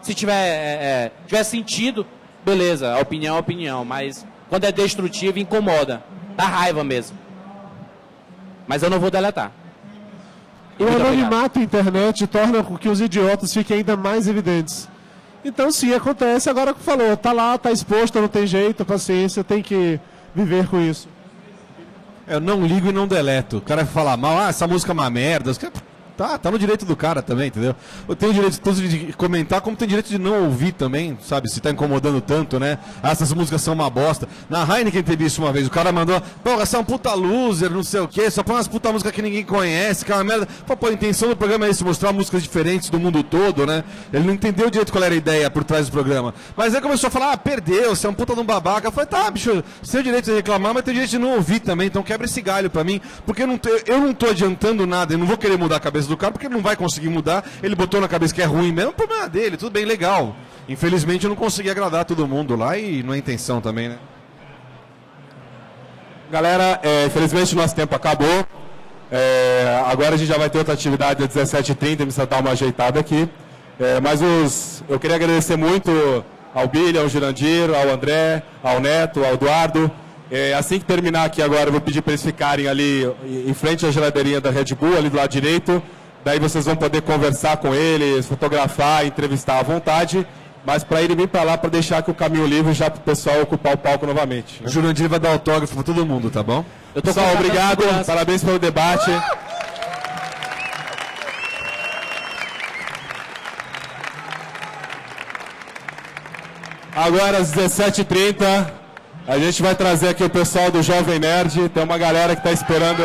Se tiver, é, é, tiver sentido, beleza, a opinião é opinião, mas... Quando é destrutivo, incomoda. Dá raiva mesmo. Mas eu não vou deletar. O anonimato internet torna com que os idiotas fiquem ainda mais evidentes. Então, sim, acontece. Agora que falou, tá lá, tá exposto, não tem jeito, paciência, tem que viver com isso. Eu não ligo e não deleto. O cara vai falar mal, ah, essa música é uma merda. Os caras... Tá, tá no direito do cara também, entendeu? Eu tenho o direito tanto de comentar, como tem o direito de não ouvir também, sabe? Se tá incomodando tanto, né? Ah, essas músicas são uma bosta. Na Heineken teve isso uma vez, o cara mandou, porra, você é um puta loser, não sei o quê, só põe umas puta músicas que ninguém conhece, que é uma merda. Pô, pô, a intenção do programa é isso, mostrar músicas diferentes do mundo todo, né? Ele não entendeu direito qual era a ideia por trás do programa. Mas aí começou a falar, ah, perdeu, você é um puta de um babaca. Eu falei, tá, bicho, você tem o direito de reclamar, mas tem o direito de não ouvir também, então quebra esse galho pra mim, porque eu não, te, eu não tô adiantando nada, eu não vou querer mudar a cabeça do cara, porque ele não vai conseguir mudar, ele botou na cabeça que é ruim mesmo, o problema é dele, tudo bem, legal. Infelizmente eu não consegui agradar todo mundo lá e não é intenção também, né? Galera, é, infelizmente o nosso tempo acabou, é, agora a gente já vai ter outra atividade às dezessete e trinta, precisa dar uma ajeitada aqui, é, mas os, eu queria agradecer muito ao Billy, ao Jurandir, ao André, ao Neto, ao Eduardo. É, assim que terminar aqui agora, eu vou pedir para eles ficarem ali em frente à geladeirinha da Red Bull, ali do lado direito. Daí vocês vão poder conversar com eles, fotografar, entrevistar à vontade. Mas para ele vir para lá, para deixar aqui o caminho livre já para o pessoal ocupar o palco novamente. O Jurandir vai dar autógrafo para todo mundo, tá bom? Eu tô pessoal, obrigado. Parabéns pelo debate. Uh! Agora às dezessete e trinta... A gente vai trazer aqui o pessoal do Jovem Nerd, tem uma galera que está esperando...